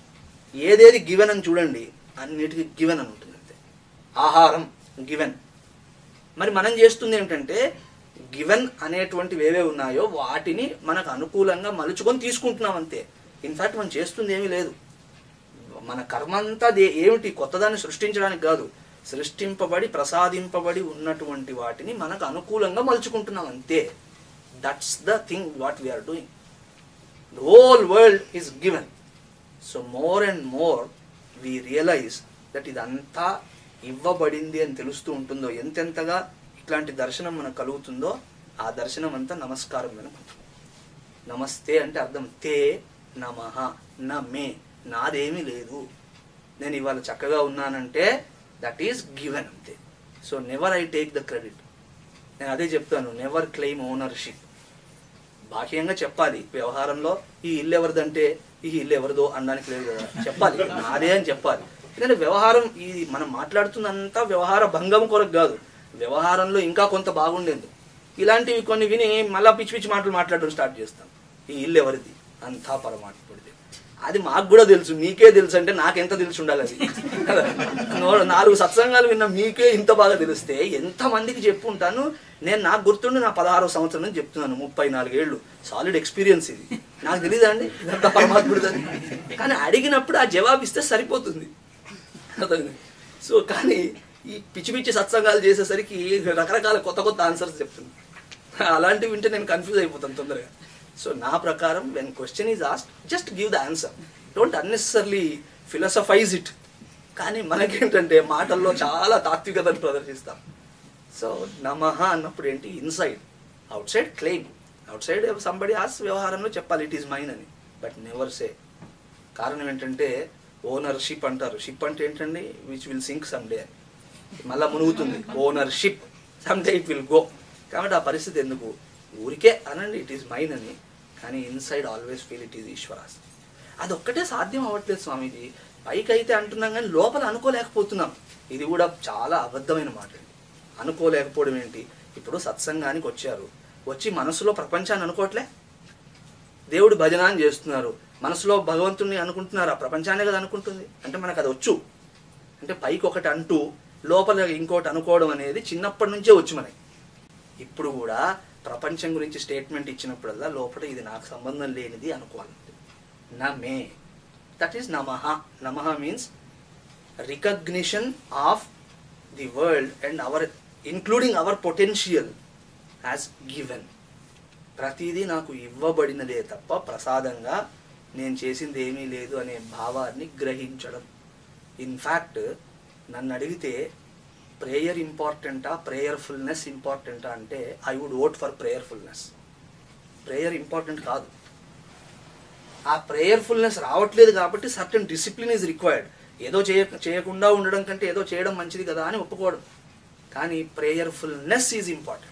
ఏదేది గివెన్ అని చూడండి, అన్నిటికీ గివెన్ అని ఉంటుంది అంతే. ఆహారం గివెన్. మరి మనం చేస్తుంది ఏమిటంటే గివెన్ అనేటువంటి వేవే ఉన్నాయో వాటిని మనకు అనుకూలంగా మలుచుకొని తీసుకుంటున్నాం అంతే. ఇన్ఫ్యాక్ట్ మనం చేస్తుంది ఏమీ లేదు. మన కర్మ అంతా ఏమిటి? కొత్తదాన్ని సృష్టించడానికి కాదు, సృష్టింపబడి ప్రసాదింపబడి ఉన్నటువంటి వాటిని మనకు అనుకూలంగా మలుచుకుంటున్నాం అంతే. That's the thing what we are doing. The whole world is given. So more and more we realize that ఇదంతా ఇవ్వబడింది అని తెలుస్తూ ఉంటుందో, ఎంతెంతగా ఇట్లాంటి దర్శనం మనకు కలుగుతుందో, ఆ దర్శనం అంతా నమస్కారం అనుకుంటుంది. నమస్తే అంటే అర్థం తే నమః, నా మే, నాదేమీ లేదు, నేను ఇవాళ చక్కగా ఉన్నానంటే that is given ante. So never I take the credit. Nenu ade cheptanu, never claim ownership. బాహ్యంగా చెప్పాలి. వ్యవహారంలో ఈ ఇల్లు ఎవరిదంటే ఈ ఇల్లు ఎవరిదో అనడానికి లేదు కదా, చెప్పాలి నాదే అని చెప్పాలి. ఎందుకంటే వ్యవహారం ఈ మనం మాట్లాడుతున్నంతా వ్యవహార భంగం కొరకు కాదు, వ్యవహారంలో ఇంకా కొంత బాగుండేది. ఇలాంటివి కొన్ని విని మళ్ళీ పిచ్చి పిచ్చి మాటలు మాట్లాడడం స్టార్ట్ చేస్తాం. ఈ ఇల్లు ఎవరిది, అంతా పరమాత్ముడిది. అది మాకు కూడా తెలుసు, మీకే తెలుసు అంటే నాకెంత తెలిసి ఉండాలి అది కదా. నాలుగు సత్సంగాలు విన్నా మీకే ఇంత బాగా తెలిస్తే ఎంతమందికి చెప్పు ఉంటాను నేను. నాకు గుర్తుండి నా పదహారో సంవత్సరం అని చెప్తున్నాను, ముప్పై నాలుగేళ్ళు సాలిడ్ ఎక్స్పీరియన్స్ ఇది. నాకు తెలియదా అండి ఇదంతా పరమాత్ముడిదని? కానీ అడిగినప్పుడు ఆ జవాబు ఇస్తే సరిపోతుంది. సో కానీ ఈ పిచ్చి పిచ్చి సత్సంగాలు చేసేసరికి రకరకాల కొత్త కొత్త ఆన్సర్స్ చెప్తున్నాను. అలాంటివి వింటే నేను కన్ఫ్యూజ్ అయిపోతాను తొందరగా. సో నా ప్రకారం when question is asked, just give the answer, don't unnecessarily philosophize it. కానీ మనకేంటంటే మాటల్లో చాలా తాత్వికతను ప్రదర్శిస్తాం. సో నమః అన్నప్పుడు ఏంటి, inside. Outside claim, outside somebody as, వ్యవహారంలో చెప్పాలి ఇట్ ఈజ్ మైన్ అని, బట్ నెవర్ సే. కారణం ఏంటంటే ఓనర్షిప్ అంటారు. షిప్ అంటే ఏంటండి, which will sink some day, మళ్ళీ మునుగుతుంది. Ownership some day it will go. కాబట్టి ఆ పరిస్థితి ఎందుకు, ఊరికే అనండి ఇట్ ఈజ్ మైన్ అని. కానీ inside always feel it is ఈశ్వరాస్. అదొక్కటే సాధ్యం అవ్వట్లేదు స్వామీజీ. పైకి అయితే అంటున్నాం కానీ లోపల అనుకోలేకపోతున్నాం. ఇది కూడా చాలా అబద్ధమైన మాట. అనుకోలేకపోవడం ఏంటి, ఇప్పుడు సత్సంగానికి వచ్చారు, వచ్చి మనసులో ప్రపంచాన్ని అనుకోవట్లే, దేవుడి భజనాన్ని చేస్తున్నారు, మనసులో భగవంతుడిని అనుకుంటున్నారు. ఆ ప్రపంచాన్ని కదా అనుకుంటుంది, అంటే మనకు అది వచ్చు. అంటే పైకి ఒకటి అంటూ లోపల ఇంకోటి అనుకోవడం అనేది చిన్నప్పటి నుంచే వచ్చు మనకి. ఇప్పుడు కూడా ప్రపంచం గురించి స్టేట్మెంట్ ఇచ్చినప్పుడల్లా లోపల ఇది నాకు సంబంధం లేనిది అనుకోవాలి. నమే, దట్ ఈస్ నమః. నమః means recognition of the world and our including our potential as given. ప్రతిదీ నాకు ఇవ్వబడినదే తప్ప ప్రసాదంగా నేను చేసింది ఏమీ లేదు అనే భావాన్ని గ్రహించడం. ఇన్ఫ్యాక్ట్ నన్ను అడిగితే ప్రేయర్ ఇంపార్టెంటా ప్రేయర్ఫుల్నెస్ ఇంపార్టెంటా అంటే I would vote for prayerfulness. Prayer important కాదు. ఆ ప్రేయర్ఫుల్నెస్ రావట్లేదు కాబట్టి సర్టెన్ డిసిప్లిన్ ఈజ్ రిక్వైర్డ్. ఏదో చేయ చేయకుండా ఉండడం కంటే ఏదో చేయడం మంచిది కదా అని ఒప్పుకోవడం. కానీ ప్రేయర్ఫుల్నెస్ ఈజ్ ఇంపార్టెంట్.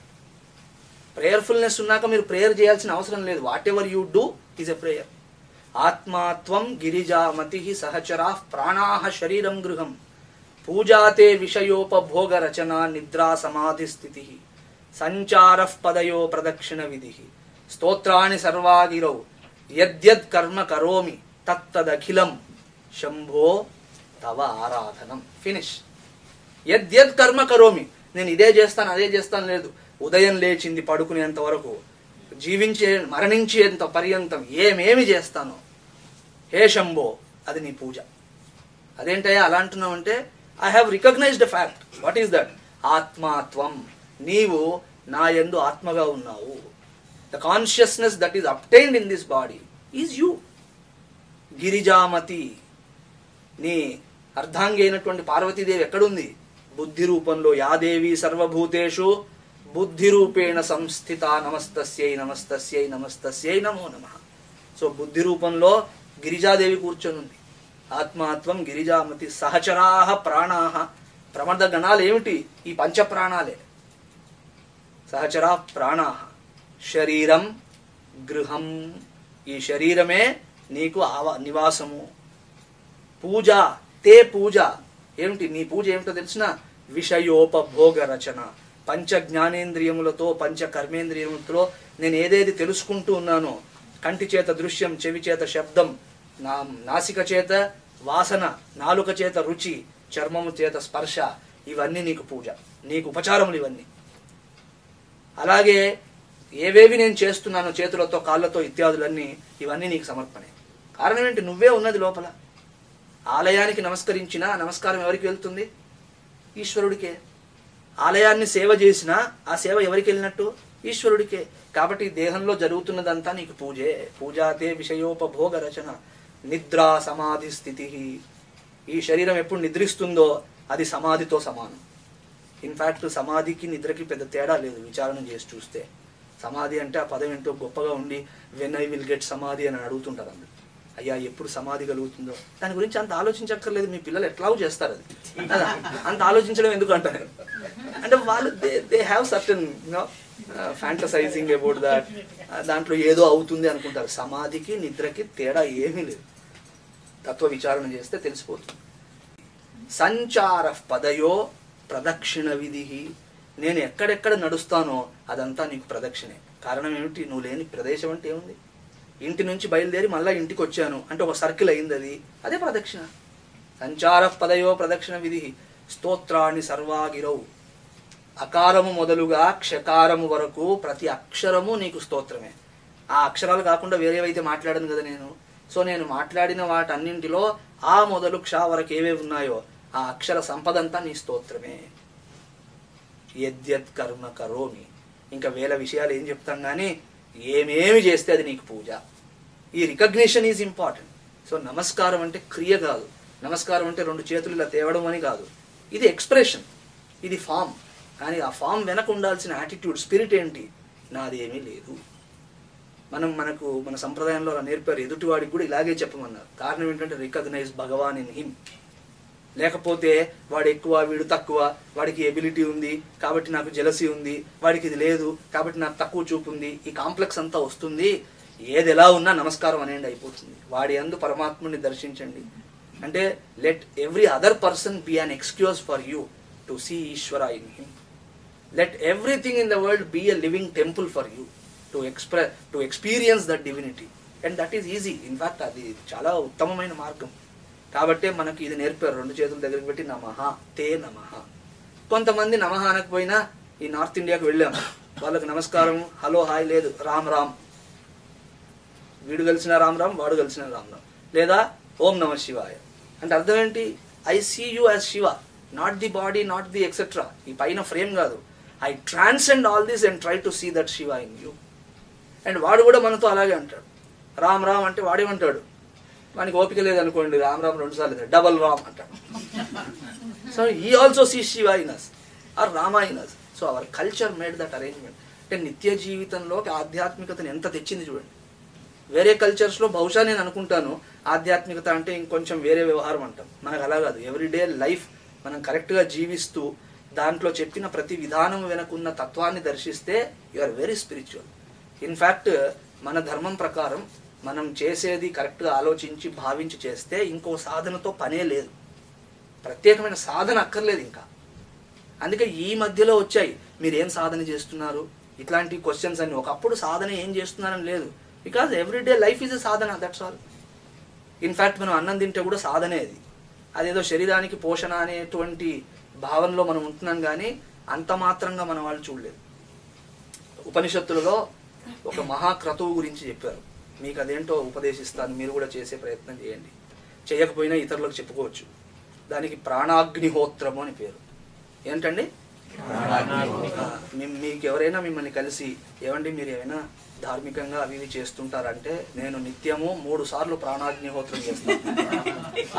ప్రేయర్ఫుల్నెస్ ఉన్నాక మీరు ప్రేయర్ చేయాల్సిన అవసరం లేదు. Whatever you do is a prayer. ఆత్మాత్వం గిరిజామతి సహచరా ప్రాణాహ శరీరం గృహం పూజాతే విషయోపభోగ రచనా నిద్రా సమాధి స్థితి సంచార పదయో ప్రదక్షిణ విధి స్తోత్రాణి సర్వాగిరౌ యద్యద్ కర్మ కరోమి తత్తదఖిలం శంభో తవ ఆరాధనం. ఫినిష్. యద్యద్ కర్మ కరోమి, నేను ఇదే చేస్తాను అదే చేస్తాను లేదు. ఉదయం లేచింది పడుకునేంత వరకు, జీవించే మరణించేంత పర్యంతం ఏమేమి చేస్తానో హే శంభో అది నీ పూజ. అదేంటయ్యా అలా అంటున్నావు అంటే, I have recognized the fact. What is that? ఆత్మాత్వం, నీవు నా యందు ఆత్మగా ఉన్నావు. The consciousness that is obtained in this body is you. గిరిజామతి, నీ అర్ధాంగి అయినటువంటి పార్వతీదేవి ఎక్కడుంది? బుద్ధి రూపంలో. యాదేవి సర్వభూతేషు బుద్ధి రూపేణ సంస్థిత నమస్తస్యై నమస్తస్యై నమస్తస్యై నమో నమః. సో బుద్ధి రూపంలో గిరిజాదేవి కూర్చొని ఉంది. ఆత్మాత్వం గిరిజామతి సహచరాహ ప్రాణాహ, ప్రమద గణాలు ఏమిటి? ఈ పంచ ప్రాణాలే. సహచరా ప్రాణాహ శరీరం గృహం, ఈ శరీరమే నీకు ఆవా నివాసము. పూజ తే పూజ ఏమిటి? నీ పూజ ఏమిటో తెలిసిన విషయోపభోగ రచన, పంచ జ్ఞానేంద్రియములతో పంచ కర్మేంద్రియములతో నేను ఏదేది తెలుసుకుంటూ ఉన్నానో, కంటి చేత దృశ్యం, చెవి చేత శబ్దం, నా నాసిక చేత వాసన, నాలుక చేత రుచి, చర్మము చేత స్పర్శ, ఇవన్నీ నీకు పూజ, నీకు ఉపచారములు ఇవన్నీ. అలాగే ఏవేవి నేను చేస్తున్నానో చేతులతో కాళ్ళతో ఇత్యాదులన్నీ, ఇవన్నీ నీకు సమర్పణే. కారణం ఏంటి? నువ్వే ఉన్నది లోపల. ఆలయానికి నమస్కరించినా నమస్కారం ఎవరికి వెళ్తుంది? ఈశ్వరుడికే. ఆలయాన్ని సేవ చేసినా ఆ సేవ ఎవరికి వెళ్ళినట్టు? ఈశ్వరుడికే. కాబట్టి దేహంలో జరుగుతున్నదంతా నీకు పూజే. పూజాతే విషయోపభోగ రచన నిద్రా సమాధి స్థితి, ఈ శరీరం ఎప్పుడు నిద్రిస్తుందో అది సమాధితో సమానం. ఇన్ఫ్యాక్ట్ సమాధికి నిద్రకి పెద్ద తేడా లేదు విచారణ చేసి చూస్తే. సమాధి అంటే ఆ పదం ఏంటో గొప్పగా ఉండి వెన్ ఐ విల్ గెట్ సమాధి అని అడుగుతుంటారు అందరు. అయ్యా ఎప్పుడు సమాధి కలుగుతుందో దాని గురించి అంత ఆలోచించక్కర్లేదు, మీ పిల్లలు ఎట్లా చేస్తారు అది, అంత ఆలోచించడం ఎందుకు అంటారు అంటే వాళ్ళు they they have certain fantasizing about that. దాంట్లో ఏదో అవుతుంది అనుకుంటారు. సమాధికి నిద్రకి తేడా ఏమీ లేదు. తత్వ విచారణ చేస్తే తెలిసిపోతుంది. సంచార పదయో ప్రదక్షిణ విధి, నేను ఎక్కడెక్కడ నడుస్తానో అదంతా నీకు ప్రదక్షిణే. కారణం ఏమిటి? నువ్వు లేని ప్రదేశం అంటే ఏముంది? ఇంటి నుంచి బయలుదేరి మళ్ళీ ఇంటికి వచ్చాను అంటే ఒక సర్కిల్ అయింది, అది అదే ప్రదక్షిణ. సంచార పదయో ప్రదక్షిణ విధి. స్తోత్రాన్ని సర్వాగిరవు, అకారము మొదలుగా క్షకారము వరకు ప్రతి అక్షరము నీకు స్తోత్రమే. ఆ అక్షరాలు కాకుండా వేరేవైతే మాట్లాడను కదా నేను. సో నేను మాట్లాడిన వాటన్నింటిలో ఆ మొదలు క్ష వరకు ఏవే ఉన్నాయో ఆ అక్షర సంపద అంతా నీ స్తోత్రమే. యద్యత్ కర్మ కరోమి, ఇంకా వేల విషయాలు ఏం చెప్తాం కానీ ఏమేమి చేస్తే అది నీకు పూజ. ఈ రికగ్నిషన్ ఈజ్ ఇంపార్టెంట్. సో నమస్కారం అంటే క్రియ కాదు, నమస్కారం అంటే రెండు చేతులు ఇలా తేవడం అని కాదు. ఇది ఎక్స్ప్రెషన్, ఇది ఫామ్. కానీ ఆ ఫామ్ వెనక ఉండాల్సిన యాటిట్యూడ్, స్పిరిట్ ఏంటి? నాదేమీ లేదు. మనం మనకు మన సంప్రదాయంలో నేర్పారు, ఎదుటివాడికి కూడా ఇలాగే చెప్పమన్నారు. కారణం ఏంటంటే రికగ్నైజ్ భగవాన్ ఇన్ హిమ్. లేకపోతే వాడు ఎక్కువ వీడు తక్కువ, వాడికి ఎబిలిటీ ఉంది కాబట్టి నాకు జెలసీ ఉంది, వాడికి ఇది లేదు కాబట్టి నాకు తక్కువ చూపు ఉంది, ఈ కాంప్లెక్స్ అంతా వస్తుంది. ఏది ఎలా ఉన్నా నమస్కారం అనేది అయిపోతుంది. వాడి అందు పరమాత్మని దర్శించండి అంటే let every other person be an excuse for you to see Ishwara in him. Let everything in the world be a living temple for you to express to experience that divinity. And that is easy. In fact అది చాలా ఉత్తమమైన మార్గం. కాబట్టే మనకి ఇది నేర్పారు, రెండు చేతుల దగ్గరికి పెట్టి నమః తే నమః. కొంతమంది నమః అనకపోయినా, ఈ నార్త్ ఇండియాకు వెళ్ళాము, వాళ్ళకి నమస్కారం హలో హాయ్ లేదు, రామ్ రామ్. వీడు కలిసిన రామ్ రామ్, వాడు కలిసిన రామ్ రామ్, లేదా ఓం నమ శివాయ. అంటే అర్థం ఏంటి? I see you as Shiva, not the body, not the etcetera. ఈ పైన ఫ్రేమ్ కాదు. I transcend all this and try to see that Shiva in you. And వాడు కూడా మనతో అలాగే అంటాడు. రామ్ రామ్ అంటే వాడేమంటాడు, మనకి ఓపిక లేదనుకోండి, రామ్ రామ్ రెండు సార్లు డబల్ రామ్ అంటాడు. సో ఈ also see Shiva in us or Rama in us. So our culture made that arrangement. అంటే నిత్య జీవితంలోకి ఆధ్యాత్మికతను ఎంత తెచ్చింది చూడండి. వేరే కల్చర్స్లో బహుశా నేను అనుకుంటాను ఆధ్యాత్మికత అంటే ఇంకొంచెం వేరే వ్యవహారం అంటాం. మనకు అలా కాదు. ఎవ్రీడే లైఫ్ మనం కరెక్ట్గా జీవిస్తూ దాంట్లో చెప్పిన ప్రతి విధానం వెనకున్న తత్వాన్ని దర్శిస్తే you are very spiritual. In fact మన ధర్మం ప్రకారం మనం చేసేది కరెక్ట్గా ఆలోచించి భావించి చేస్తే ఇంకో సాధనతో పనే లేదు, ప్రత్యేకమైన సాధన అక్కర్లేదు. ఇంకా అందుకే ఈ మధ్యలో వచ్చాయి మీరేం సాధన చేస్తున్నారు ఇట్లాంటి క్వశ్చన్స్ అన్ని. ఒకప్పుడు సాధన ఏం చేస్తున్నారని లేదు, because everyday life is a sadhana, that's all. In fact మనం అన్నం తింటే కూడా సాధనే. అది అదేదో శరీరానికి పోషణ అనేటువంటి భావనలో మనం ఉంటున్నాం కానీ అంత మాత్రంగా మన వాళ్ళు చూడలేదు. ఉపనిషత్తులలో ఒక మహాక్రతువు గురించి చెప్పారు, మీకు అదేంటో ఉపదేశిస్తాను, మీరు కూడా చేసే ప్రయత్నం చేయండి, చేయకపోయినా ఇతరులకు చెప్పుకోవచ్చు. దానికి ప్రాణాగ్ని హోత్రము అని పేరు. ఏంటండి? మీకు ఎవరైనా మిమ్మల్ని కలిసి ఏమండి మీరు ఏమైనా ధార్మికంగా అవి ఇవి చేస్తుంటారంటే నేను నిత్యము మూడు సార్లు ప్రాణాగ్నిహోత్రం చేస్తాను,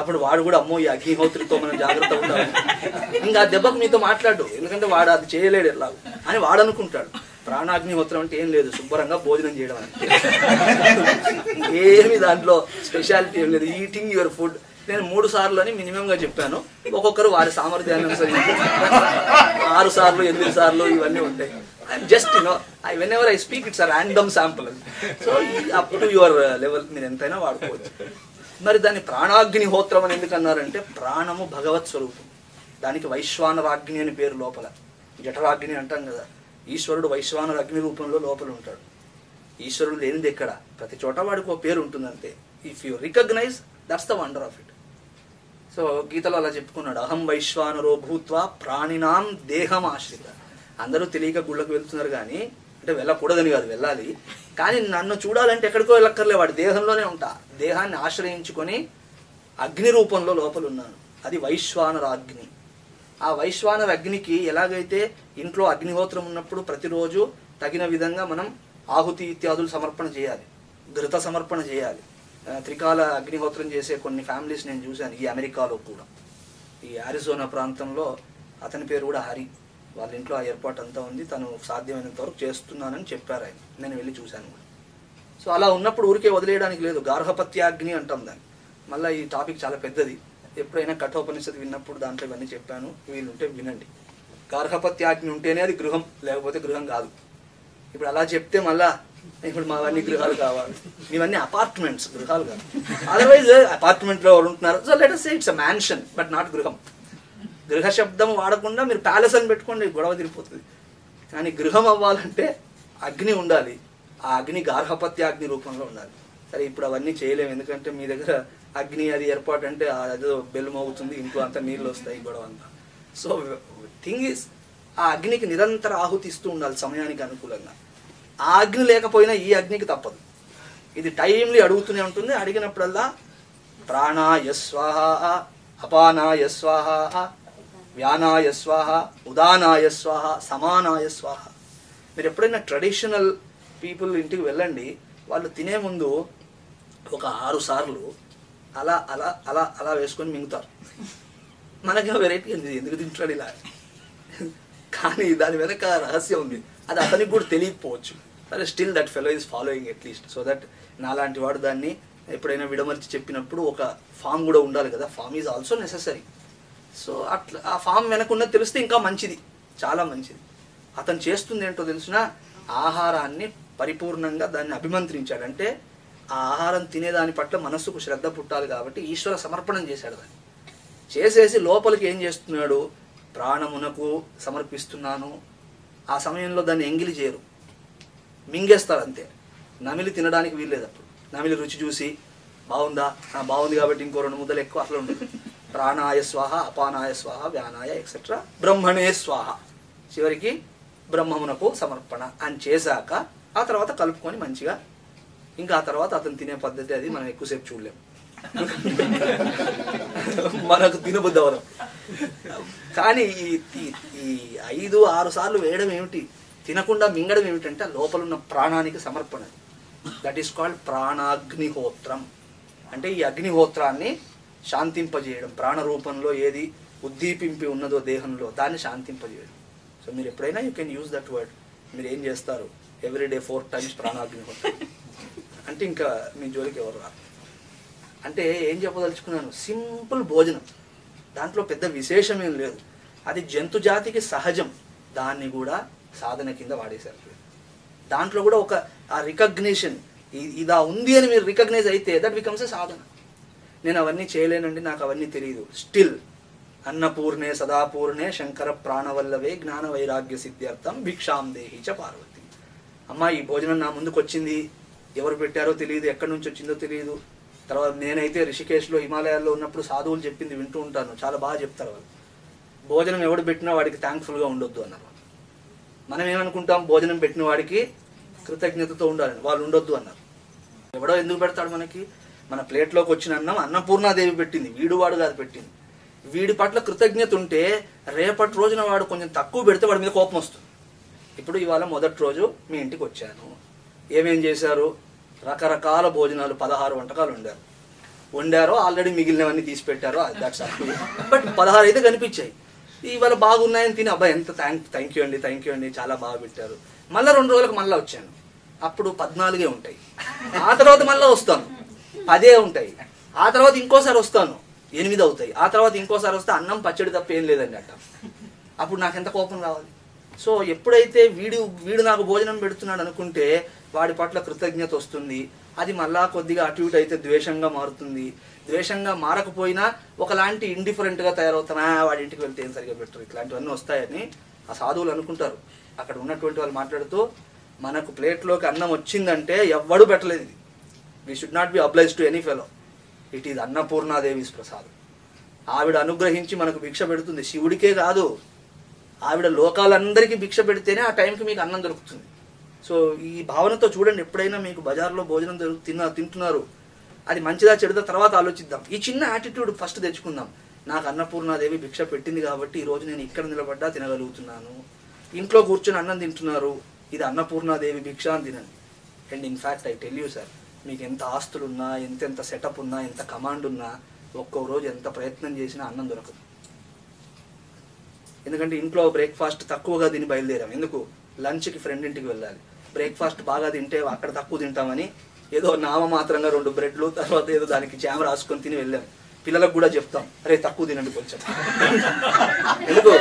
అప్పుడు వాడు కూడా అమ్మో ఈ అగ్నిహోత్రితో మనం జాగ్రత్త ఉంటాడు, ఇంకా ఆ దెబ్బకు మీతో మాట్లాడు, ఎందుకంటే వాడు అది చేయలేడు ఎలా అని వాడు అనుకుంటాడు. ప్రాణాగ్నిహోత్రం అంటే ఏం లేదు, శుభ్రంగా భోజనం చేయడం అంటే ఏమి దాంట్లో స్పెషాలిటీ ఏం లేదు. Eating your food. నేను మూడు సార్లు అని మినిమంగా చెప్పాను, ఒక్కొక్కరు వారి సామర్థ్యాన్ని అనుసరించి ఆరు సార్లు ఎనిమిది సార్లు ఇవన్నీ ఉంటాయి. I'm just no I whenever I speak it's a random sample. So up to your level మీరు ఎంతైనా వాడుకోవచ్చు. మరి దాన్ని ప్రాణాగ్నిహోత్రం అని ఎందుకు అన్నారంటే, ప్రాణము భగవత్ స్వరూపం, దానికి వైశ్వాన రాగ్ని అని పేరు. లోపల జఠరాగ్ని అంటాం కదా, ఈశ్వరుడు వైశ్వాన అగ్ని రూపంలో లోపల ఉంటాడు. ఈశ్వరుడు లేనిది ఎక్కడ, ప్రతి చోట వాడికి ఒక పేరు ఉంటుంది అంతే. If you recognize that's the wonder of it. So గీతలో అలా చెప్పుకున్నాడు, అహం వైశ్వానరో భూత్వా ప్రాణినాం దేహం ఆశ్రిత. అందరూ తెలియక గుళ్ళకు వెళ్తున్నారు కానీ, అంటే వెళ్ళకూడదని కాదు, వెళ్ళాలి కానీ నన్ను చూడాలంటే ఎక్కడికో వెళ్ళక్కర్లే, వాడి దేహంలోనే ఉంటా, దేహాన్ని ఆశ్రయించుకొని అగ్ని రూపంలో లోపల ఉన్నాను. అది వైశ్వానర అగ్ని. ఆ వైశ్వానర అగ్నికి ఎలాగైతే ఇంట్లో అగ్నిహోత్రం ఉన్నప్పుడు ప్రతిరోజు తగిన విధంగా మనం ఆహుతి ఇత్యాదులు సమర్పణ చేయాలి, ఘృత సమర్పణ చేయాలి. త్రికాల అగ్నిహోత్రం చేసే కొన్ని ఫ్యామిలీస్ నేను చూశాను ఈ అమెరికాలో కూడా. ఈ ఆరిజోనా ప్రాంతంలో అతని పేరు కూడా హరి, వాళ్ళ ఇంట్లో ఆ ఏర్పాటు అంతా ఉంది, తను సాధ్యమైనంత వరకు చేస్తున్నానని చెప్పారు ఆయన, నేను వెళ్ళి చూశాను కూడా. సో అలా ఉన్నప్పుడు ఊరికే వదిలేయడానికి లేదు. గార్హపత్యాగ్ని అంటాం దాన్ని. మళ్ళీ ఈ టాపిక్ చాలా పెద్దది, ఎప్పుడైనా కఠోపనిషత్తు విన్నప్పుడు దాంట్లో ఇవన్నీ చెప్పాను, వీళ్ళుంటే వినండి. గార్హపత్యాగ్ని ఉంటేనే అది గృహం, లేకపోతే గృహం కాదు. ఇప్పుడు అలా చెప్తే మళ్ళా ఇప్పుడు మావన్నీ గృహాలు కావాలి, ఇవన్నీ అపార్ట్మెంట్స్ గృహాలు కాదు. అదర్వైజ్ అపార్ట్మెంట్లో ఎవరు ఉంటున్నారు, so let us say it's a mansion but not గృహం. గృహ శబ్దం వాడకుండా మీరు ప్యాలెస్ అని పెట్టుకోండి, గొడవ తిరిగిపోతుంది. కానీ గృహం అవ్వాలంటే అగ్ని ఉండాలి, ఆ అగ్ని గార్హపత్య అగ్ని రూపంలో ఉండాలి. సరే ఇప్పుడు అవన్నీ చేయలేము, ఎందుకంటే మీ దగ్గర అగ్ని అది ఏర్పాటు అంటే అదో బెల్లం అవుతుంది, ఇంట్లో అంతా నీళ్ళు వస్తాయి, గొడవ అంతా. సో థింగ్ ఈస్ ఆ అగ్నికి నిరంతర ఆహుతి ఇస్తూ ఉండాలి సమయానికి అనుకూలంగా. ఆ అగ్ని లేకపోయినా ఈ అగ్నికి తప్పదు, ఇది టైమ్లీ అడుగుతూనే ఉంటుంది. అడిగినప్పుడల్లా ప్రాణాయ స్వాహ, అపానాయ స్వాహ, వ్యానాయ స్వాహ, ఉదానాయ స్వాహ, సమానాయ స్వాహ. మీరు ఎప్పుడైనా ట్రెడిషనల్ పీపుల్ ఇంటికి వెళ్ళండి, వాళ్ళు తినే ముందు ఒక ఆరు సార్లు అలా అలా అలా అలా వేసుకొని మింగుతారు. మనకేమో వెరైటీ ఉంది, ఎందుకు తింటాడు ఇలా, కానీ దాని వెనక రహస్యం ఉంది, అది అతనికి కూడా తెలియకపోవచ్చు. సరే still that fellow is following at least, so that నాలాంటి వాడు దాన్ని ఎప్పుడైనా విడమర్చి చెప్పినప్పుడు ఒక ఫామ్ కూడా ఉండాలి కదా, form is also necessary. So అట్లా ఆ ఫామ్ వెనకున్నది తెలిస్తే ఇంకా మంచిది, చాలా మంచిది. అతను చేస్తుంది ఏంటో తెలిసిన ఆహారాన్ని పరిపూర్ణంగా దాన్ని అభిమంత్రించాడు అంటే ఆ ఆహారం తినేదాని పట్ల మనస్సుకు శ్రద్ధ పుట్టాలి కాబట్టి ఈశ్వర సమర్పణం చేశాడు. దాన్ని చేసేసి లోపలికి ఏం చేస్తున్నాడు, ప్రాణమునకు సమర్పిస్తున్నాను. ఆ సమయంలో దాన్ని ఎంగిలి చేయరు, మింగేస్తారు అంతే. నమిలి తినడానికి వీల్లేదు, అప్పుడు నమిలి రుచి చూసి బాగుందా, బాగుంది కాబట్టి ఇంకో రెండు ముద్దలు ఎక్కువ, అట్లా ఉండదు. ప్రాణాయ స్వాహ, అపానాయ స్వాహ, వ్యానాయ ఎక్సెట్రా, బ్రహ్మణే స్వాహ, చివరికి బ్రహ్మమునకు సమర్పణ అని చేశాక ఆ తర్వాత కలుపుకొని మంచిగా. ఇంకా ఆ తర్వాత అతను తినే పద్ధతి అది మనం ఎక్కువసేపు చూడలేము, మనకు తినబుద్ధి అవదు. కానీ ఈ ఈ ఐదు ఆరు సార్లు వేయడం ఏమిటి, తినకుండా మింగడం ఏమిటంటే లోపల ఉన్న ప్రాణానికి సమర్పణ. దట్ ఈస్ కాల్డ్ ప్రాణాగ్నిహోత్రం. అంటే ఈ అగ్నిహోత్రాన్ని శాంతింపజేయడం, ప్రాణరూపంలో ఏది ఉద్దీపింపి ఉన్నదో దేహంలో దాన్ని శాంతింపజేయడం. సో మీరు ఎప్పుడైనా you can use that word. మీరు ఏం చేస్తారు, ఎవ్రీడే ఫోర్ టైమ్స్ ప్రాణాగ్నిహోత్రం అంటే ఇంకా మీ జోలికి ఎవరు రాదు. అంటే ఏం చెప్పదలుచుకున్నాను, సింపుల్ భోజనం, దాంట్లో పెద్ద విశేషం ఏం లేదు, అది జంతు జాతికి సహజం, దాన్ని కూడా సాధన కింద వాడేశారు. దాంట్లో కూడా ఒక ఆ రికగ్నిషన్ ఇదా ఉంది అని మీరు రికగ్నైజ్ అయితే దట్ బికమ్స్ ఏ సాధన. నేను అవన్నీ చేయలేనండి, నాకు అవన్నీ తెలియదు. స్టిల్ అన్నపూర్ణే సదాపూర్ణే శంకర ప్రాణవల్లవే జ్ఞాన వైరాగ్య సిద్ధ్యర్థం భిక్షాం దేహి చ పార్వతి. అమ్మ ఈ భోజనం నా ముందుకు వచ్చింది, ఎవరు పెట్టారో తెలియదు, ఎక్కడి నుంచి వచ్చిందో తెలియదు. తర్వాత నేనైతే రిషికేశ్లో హిమాలయాల్లో ఉన్నప్పుడు సాధువులు చెప్పింది వింటూ ఉంటాను, చాలా బాగా చెప్తారు వాళ్ళు. భోజనం ఎవడు పెట్టినా వాడికి థ్యాంక్ఫుల్గా ఉండొద్దు అన్నారు. మనం ఏమనుకుంటాం, భోజనం పెట్టిన వాడికి కృతజ్ఞతతో ఉండాలని, వాళ్ళు ఉండొద్దు అన్నారు. ఎవడో ఎందుకు పెడతాడు మనకి, మన ప్లేట్లోకి వచ్చిన అన్నం అన్నపూర్ణాదేవి పెట్టింది, వీడు వాడు కాదు పెట్టింది. వీడి పట్ల కృతజ్ఞత ఉంటే రేపటి రోజున వాడు కొంచెం తక్కువ పెడితే వాడి మీద కోపం వస్తుంది. ఇప్పుడు ఇవాళ మొదటి రోజు మీ ఇంటికి వచ్చాను, ఏమేం చేశారు, రకరకాల భోజనాలు పదహారు వంటకాలు వండారు వండారో ఆల్రెడీ మిగిలినవన్నీ తీసి పెట్టారో, దట్స్ ఆల్. బట్ పదహారు అయితే కనిపించాయి. ఇవాళ బాగున్నాయని తిని అబ్బాయి ఎంత థ్యాంక్ థ్యాంక్ యూ అండి థ్యాంక్ యూ అండి చాలా బాగా పెట్టారు. మళ్ళీ రెండు రోజులకు మళ్ళీ వచ్చాను, అప్పుడు పద్నాలుగే ఉంటాయి. ఆ తర్వాత మళ్ళీ వస్తాను, పదే ఉంటాయి. ఆ తర్వాత ఇంకోసారి వస్తాను, ఎనిమిది అవుతాయి. ఆ తర్వాత ఇంకోసారి వస్తే అన్నం పచ్చడి తప్ప ఏం లేదండి అట్ట. అప్పుడు నాకు ఎంత కోపం రావాలి. సో ఎప్పుడైతే వీడు వీడు నాకు భోజనం పెడుతున్నాడు అనుకుంటే వాడి పట్ల కృతజ్ఞత వస్తుంది, అది మళ్ళా కొద్దిగా అటు ఇటు అయితే ద్వేషంగా మారుతుంది. ద్వేషంగా మారకపోయినా ఒకలాంటి ఇండిఫరెంట్గా తయారవుతానా, వాడి ఇంటికి వెళ్తే ఏం సరిగా పెట్టరు, ఇట్లాంటివన్నీ వస్తాయని ఆ సాధువులు అనుకుంటారు. అక్కడ ఉన్నటువంటి వాళ్ళు మాట్లాడుతూ మనకు ప్లేట్లోకి అన్నం వచ్చిందంటే ఎవ్వడూ పెట్టలేదు, ఇది we should not be obliged to any fellow, it is Annapurnadevi's ప్రసాదం. ఆవిడ అనుగ్రహించి మనకు భిక్ష పెడుతుంది, శివుడికే కాదు, ఆవిడ లోకాలందరికీ భిక్ష పెడితేనే ఆ టైంకి మీకు అన్నం దొరుకుతుంది. సో ఈ భావనతో చూడండి, ఎప్పుడైనా మీకు బజార్లో భోజనం దొరుకు తిన్న తింటున్నారు, అది మంచిదా చెడుదా తర్వాత ఆలోచిద్దాం. ఈ చిన్న యాటిట్యూడ్ ఫస్ట్ తెచ్చుకుందాం, నాకు అన్నపూర్ణాదేవి భిక్ష పెట్టింది కాబట్టి ఈరోజు నేను ఇక్కడ నిలబడ్డా తినగలుగుతున్నాను, ఇంట్లో కూర్చొని అన్నం తింటున్నారు, ఇది అన్నపూర్ణాదేవి భిక్ష అని తినండి. And in fact I tell you sir, మీకు ఎంత ఆస్తులున్నా, ఎంతెంత సెటప్ ఉన్నా, ఎంత కమాండ్ ఉన్నా, ఒక్కో రోజు ఎంత ప్రయత్నం చేసినా అన్నం దొరకదు. ఎందుకంటే ఇంట్లో బ్రేక్ఫాస్ట్ తక్కువగా తిని బయలుదేరాం, ఎందుకు, లంచ్కి ఫ్రెండ్ ఇంటికి వెళ్ళాలి. బ్రేక్ఫాస్ట్ బాగా తింటే అక్కడ తక్కువ తింటామని ఏదో నామమాత్రంగా రెండు బ్రెడ్లు తర్వాత ఏదో దానికి జామ్ రాసుకొని తిని వెళ్ళాం. పిల్లలకు కూడా చెప్తాం, అరే తక్కువ తినండి కొంచెం, ఎందుకు,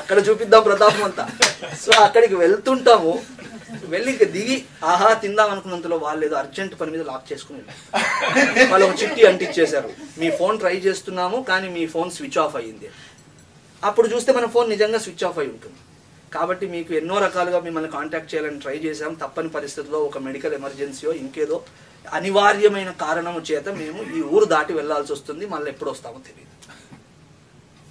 అక్కడ చూపిద్దాం ప్రతాపం అంతా. సో అక్కడికి వెళ్తుంటాము, వెళ్ళి ఇంక దిగి ఆహా తిందాం అనుకున్నంతలో వాళ్ళు ఏదో అర్జెంట్ పని మీద లాక్ చేసుకుని వాళ్ళు ఒక చిట్టి అంటిచ్చేశారు, మీ ఫోన్ ట్రై చేస్తున్నాము కానీ మీ ఫోన్ స్విచ్ ఆఫ్ అయ్యింది. అప్పుడు చూస్తే మన ఫోన్ నిజంగా స్విచ్ ఆఫ్ అయి ఉంటుంది. కాబట్టి మీకు ఎన్నో రకాలుగా మిమ్మల్ని కాంటాక్ట్ చేయాలని ట్రై చేశాం, తప్పని పరిస్థితుల్లో ఒక మెడికల్ ఎమర్జెన్సీయో ఇంకేదో అనివార్యమైన కారణం చేత మేము ఈ ఊరు దాటి వెళ్లాల్సి వస్తుంది, మళ్ళీ ఎప్పుడు వస్తామో తెలియదు.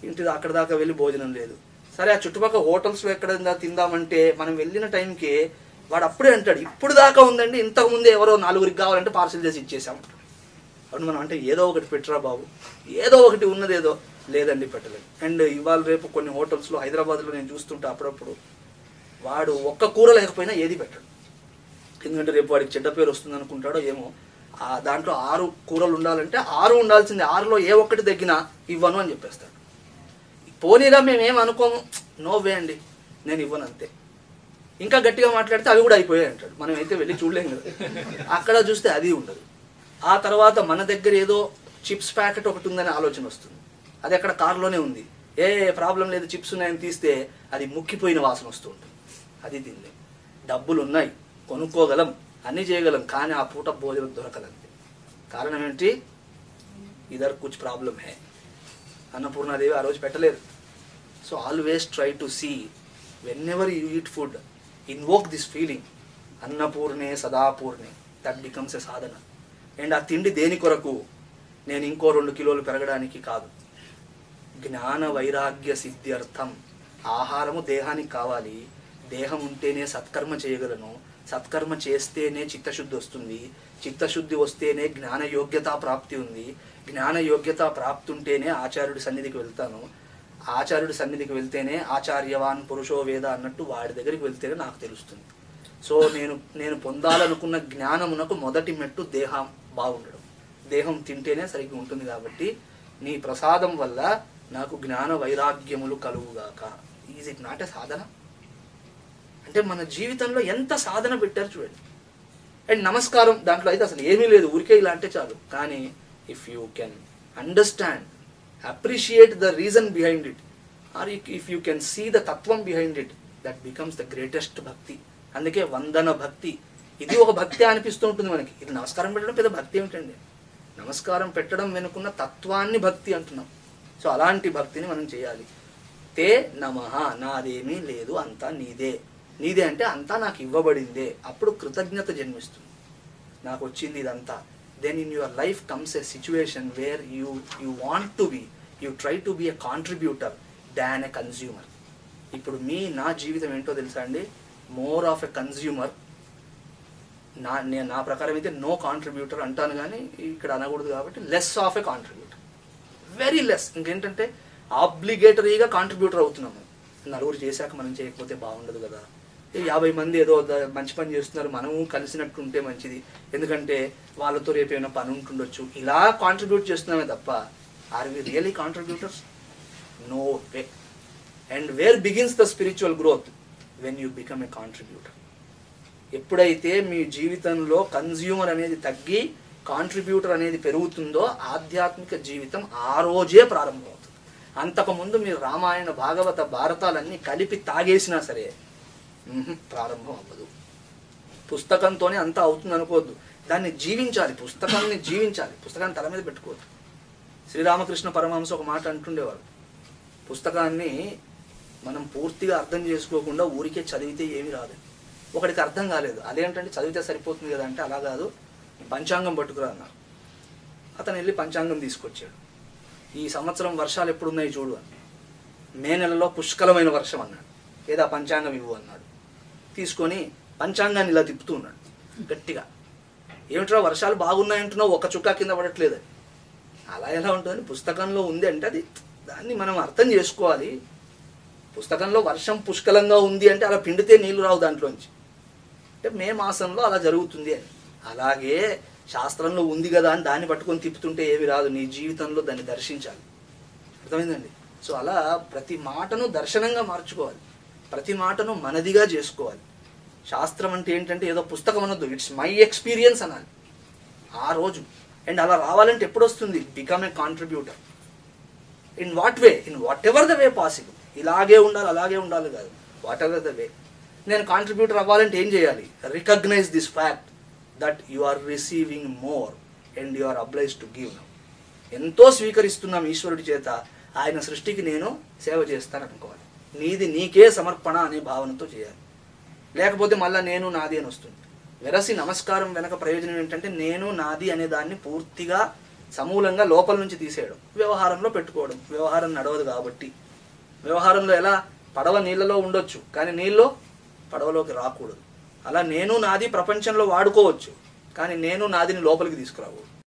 ఇంటి అక్కడ దాకా వెళ్ళి భోజనం లేదు. సరే ఆ చుట్టుపక్కల హోటల్స్లో ఎక్కడ తిందామంటే మనం వెళ్ళిన టైంకి వాడు అప్పుడే అంటాడు, ఇప్పుడు దాకా ఉందండి, ఇంతకుముందే ఎవరో నలుగురికి కావాలంటే పార్సిల్ చేసి ఇచ్చేసాం. అప్పుడు మనం అంటే ఏదో ఒకటి పెట్టరా బాబు, ఏదో ఒకటి ఉన్నదేదో, లేదండి పెట్టలేదు. అండ్ ఇవాళ రేపు కొన్ని హోటల్స్లో హైదరాబాద్లో నేను చూస్తుంటా అప్పుడప్పుడు వాడు ఒక్క కూర లేకపోయినా ఏది పెట్టడు, ఎందుకంటే రేపు వాడికి చెడ్డ పేరు వస్తుంది అనుకుంటాడో ఏమో. ఆ దాంట్లో ఆరు కూరలు ఉండాలంటే ఆరు ఉండాల్సింది, ఆరులో ఏ ఒక్కటి తగ్గినా ఇవ్వను అని చెప్పేస్తాడు. పోనీరా మేమేం అనుకోము, నో వే అండి నేను ఇవ్వను అంతే. ఇంకా గట్టిగా మాట్లాడితే అవి కూడా అయిపోయాయి అంటాడు. మనం అయితే వెళ్ళి చూడలేం కదా. అక్కడ చూస్తే అది ఉండదు. ఆ తర్వాత మన దగ్గర ఏదో చిప్స్ ప్యాకెట్ ఒకటి ఉందనే ఆలోచన వస్తుంది, అది అక్కడ కారులోనే ఉంది, ఏ ప్రాబ్లం లేదు చిప్స్ ఉన్నాయని తీస్తే అది ముక్కిపోయిన వాసన వస్తూ ఉంటుంది. అది తినలేం. డబ్బులు ఉన్నాయి, కొనుక్కోగలం, అన్నీ చేయగలం, కానీ ఆ పూట భోజనం దొరకదండి. కారణం ఏంటి? ఇదర్ కుచ్ ప్రాబ్లం హే. అన్నపూర్ణాదేవి ఆ రోజు పెట్టలేదు. So always try to see whenever you eat food invoke this feeling అన్నపూర్ణే సదాపూర్ణే. That becomes a sadhana. And ఆ తిండి దేని కొరకు? నేను ఇంకో రెండు కిలోలు పెరగడానికి కాదు, జ్ఞాన వైరాగ్య సిద్ధి అర్థం. ఆహారము దేహానికి కావాలి, దేహం ఉంటేనే సత్కర్మ చేయగలను, సత్కర్మ చేస్తేనే చిత్తశుద్ధి వస్తుంది, చిత్తశుద్ధి వస్తేనే జ్ఞాన యోగ్యతా ప్రాప్తి ఉంది, జ్ఞాన యోగ్యతా ప్రాప్తి ఉంటేనే ఆచార్యుడి సన్నిధికి వెళ్తాను, ఆచార్యుడి సన్నిధికి వెళ్తేనే ఆచార్యవాన్ పురుషో వేద అన్నట్టు వాడి దగ్గరికి వెళ్తేనే నాకు తెలుస్తుంది. సో నేను నేను పొందాలనుకున్న జ్ఞానమునకు మొదటి మెట్టు దేహం బాగుండడం, దేహం తింటేనే సరిగ్గా ఉంటుంది. కాబట్టి నీ ప్రసాదం వల్ల నాకు జ్ఞాన వైరాగ్యములు కలుగుగాక. Is it not a sadhana? అంటే మన జీవితంలో ఎంత సాధన పెట్టారు చూడండి. అండ్ నమస్కారం దాంట్లో అయితే అసలు ఏమీ లేదు, ఊరికే ఇలా అంటే చాలు. కానీ if you can understand, appreciate the reason behind it, or if you can see the తత్వం behind it, that becomes the greatest bhakti. అందుకే వందన భక్తి ఇది ఒక భక్తి అనిపిస్తూ ఉంటుంది మనకి. ఇది నమస్కారం పెట్టడం పెద్ద భక్తి ఏమిటండి? నమస్కారం పెట్టడం వెనుకున్న తత్వాన్ని భక్తి అంటున్నాం. సో అలాంటి భక్తిని మనం చేయాలి. తే నమః, నాదేమీ లేదు అంతా నీదే, నీదే అంటే అంతా నాకు ఇవ్వబడిందే. అప్పుడు కృతజ్ఞత జన్మిస్తుంది, నాకు వచ్చింది ఇదంతా. Then in your life comes a situation where you you want to be, you try to be a contributor than a consumer. ఇప్పుడు మీ నా జీవితం ఏంటో తెలుసా అండి? More of a consumer. నా నేను నా ప్రకారం అయితే నో కాంట్రిబ్యూటర్ అంటాను, కానీ ఇక్కడ అనకూడదు కాబట్టి less of a contributor, very less. ఇంకేంటంటే ఆబ్లిగేటరీగా కాంట్రిబ్యూటర్ అవుతున్నాము. నలుగురు చేశాక మనం చేయకపోతే బాగుండదు కదా. యాభై మంది ఏదో మంచి పని చేస్తున్నారు, మనము కలిసినట్టుంటే మంచిది, ఎందుకంటే వాళ్ళతో రేపు ఏమైనా పని ఉంటుండొచ్చు. ఇలా కాంట్రిబ్యూట్ చేస్తున్నామే తప్ప are we really contributors? No way. And where begins the spiritual growth? When you become a contributor. ఎప్పుడైతే మీ జీవితంలో కన్స్యూమర్ అనేది తగ్గి కాంట్రిబ్యూటర్ అనేది పెరుగుతుందో ఆధ్యాత్మిక జీవితం ఆ రోజే ప్రారంభమవుతుంది. అంతకుముందు మీరు రామాయణ భాగవత భారతాలన్నీ కలిపి తాగేసినా సరే ప్రారంభం అవ్వదు. పుస్తకంతోనే అంతా అవుతుంది అనుకోవద్దు, దాన్ని జీవించాలి, పుస్తకాన్ని జీవించాలి, పుస్తకాన్ని తల మీద పెట్టుకోవద్దు. శ్రీరామకృష్ణ పరమహంస ఒక మాట అంటుండేవారు, పుస్తకాన్ని మనం పూర్తిగా అర్థం చేసుకోకుండా ఊరికే చదివితే ఏమీ రాదు. ఒకడికి అర్థం కాలేదు, అదేంటంటే చదివితే సరిపోతుంది కదా అంటే అలా కాదు, పంచాంగం పట్టుకురా అన్నారు. అతను వెళ్ళి పంచాంగం తీసుకొచ్చాడు. ఈ సంవత్సరం వర్షాలు ఎప్పుడున్నాయి చూడు అని. మే నెలలో పుష్కలమైన వర్షం అన్నాడు. ఏదో పంచాంగం ఇవ్వు అన్నాడు. తీసుకొని పంచాంగాన్ని ఇలా తిప్పుతూ ఉన్నాడు గట్టిగా. ఏమిట్రా వర్షాలు బాగున్నాయంటున్నావు, ఒక చుక్క కింద పడట్లేదు అని. అలా ఎలా ఉంటుందని పుస్తకంలో ఉంది అంటే అది దాన్ని మనం అర్థం చేసుకోవాలి. పుస్తకంలో వర్షం పుష్కలంగా ఉంది అంటే అలా పిండితే నీళ్లు రావు దాంట్లోంచి, అంటే మే మాసంలో అలా జరుగుతుంది అని. అలాగే శాస్త్రంలో ఉంది కదా అని దాన్ని పట్టుకొని తిప్పుతుంటే ఏమి రాదు, నీ జీవితంలో దాన్ని దర్శించాలి. అర్థమైందండి? సో అలా ప్రతి మాటను దర్శనంగా మార్చుకోవాలి, ప్రతి మాటను మనదిగా చేసుకోవాలి. శాస్త్రం అంటే ఏంటంటే ఏదో పుస్తకం అనొద్దు, ఇట్స్ మై ఎక్స్పీరియన్స్ అనాలి ఆ రోజు. అండ్ అలా రావాలంటే ఎప్పుడు వస్తుంది? Become a contributor. In what way? In whatever the way possible. ఇలాగే ఉండాలి అలాగే ఉండాలి కాదు, whatever the way. Then contributor avvalante em cheyali? Recognize this fact that you are receiving more and you are obliged to give now. Ento swikaristunnam Ishwarudi cheta ayana srushtiki nenu seva chestanu anukovali. Needi neeke samarpana ane bhavanato cheyali. Lekapothe malla nenu naadi ani vastundi. Verasi namaskaram venaka prayojanam entante nenu naadi ane danni poortiga సమూలంగా లోపల నుంచి తీసేయడం, వ్యవహారంలో పెట్టుకోవడం. వ్యవహారం నడవదు కాబట్టి, వ్యవహారంలో ఎలా పడవ నీళ్ళలో ఉండొచ్చు కానీ నీళ్ళు పడవలోకి రాకూడదు. అలా నేను నాది ప్రపంచంలో వాడుకోవచ్చు కానీ నేను నాదిని లోపలికి తీసుకురాకూడదు.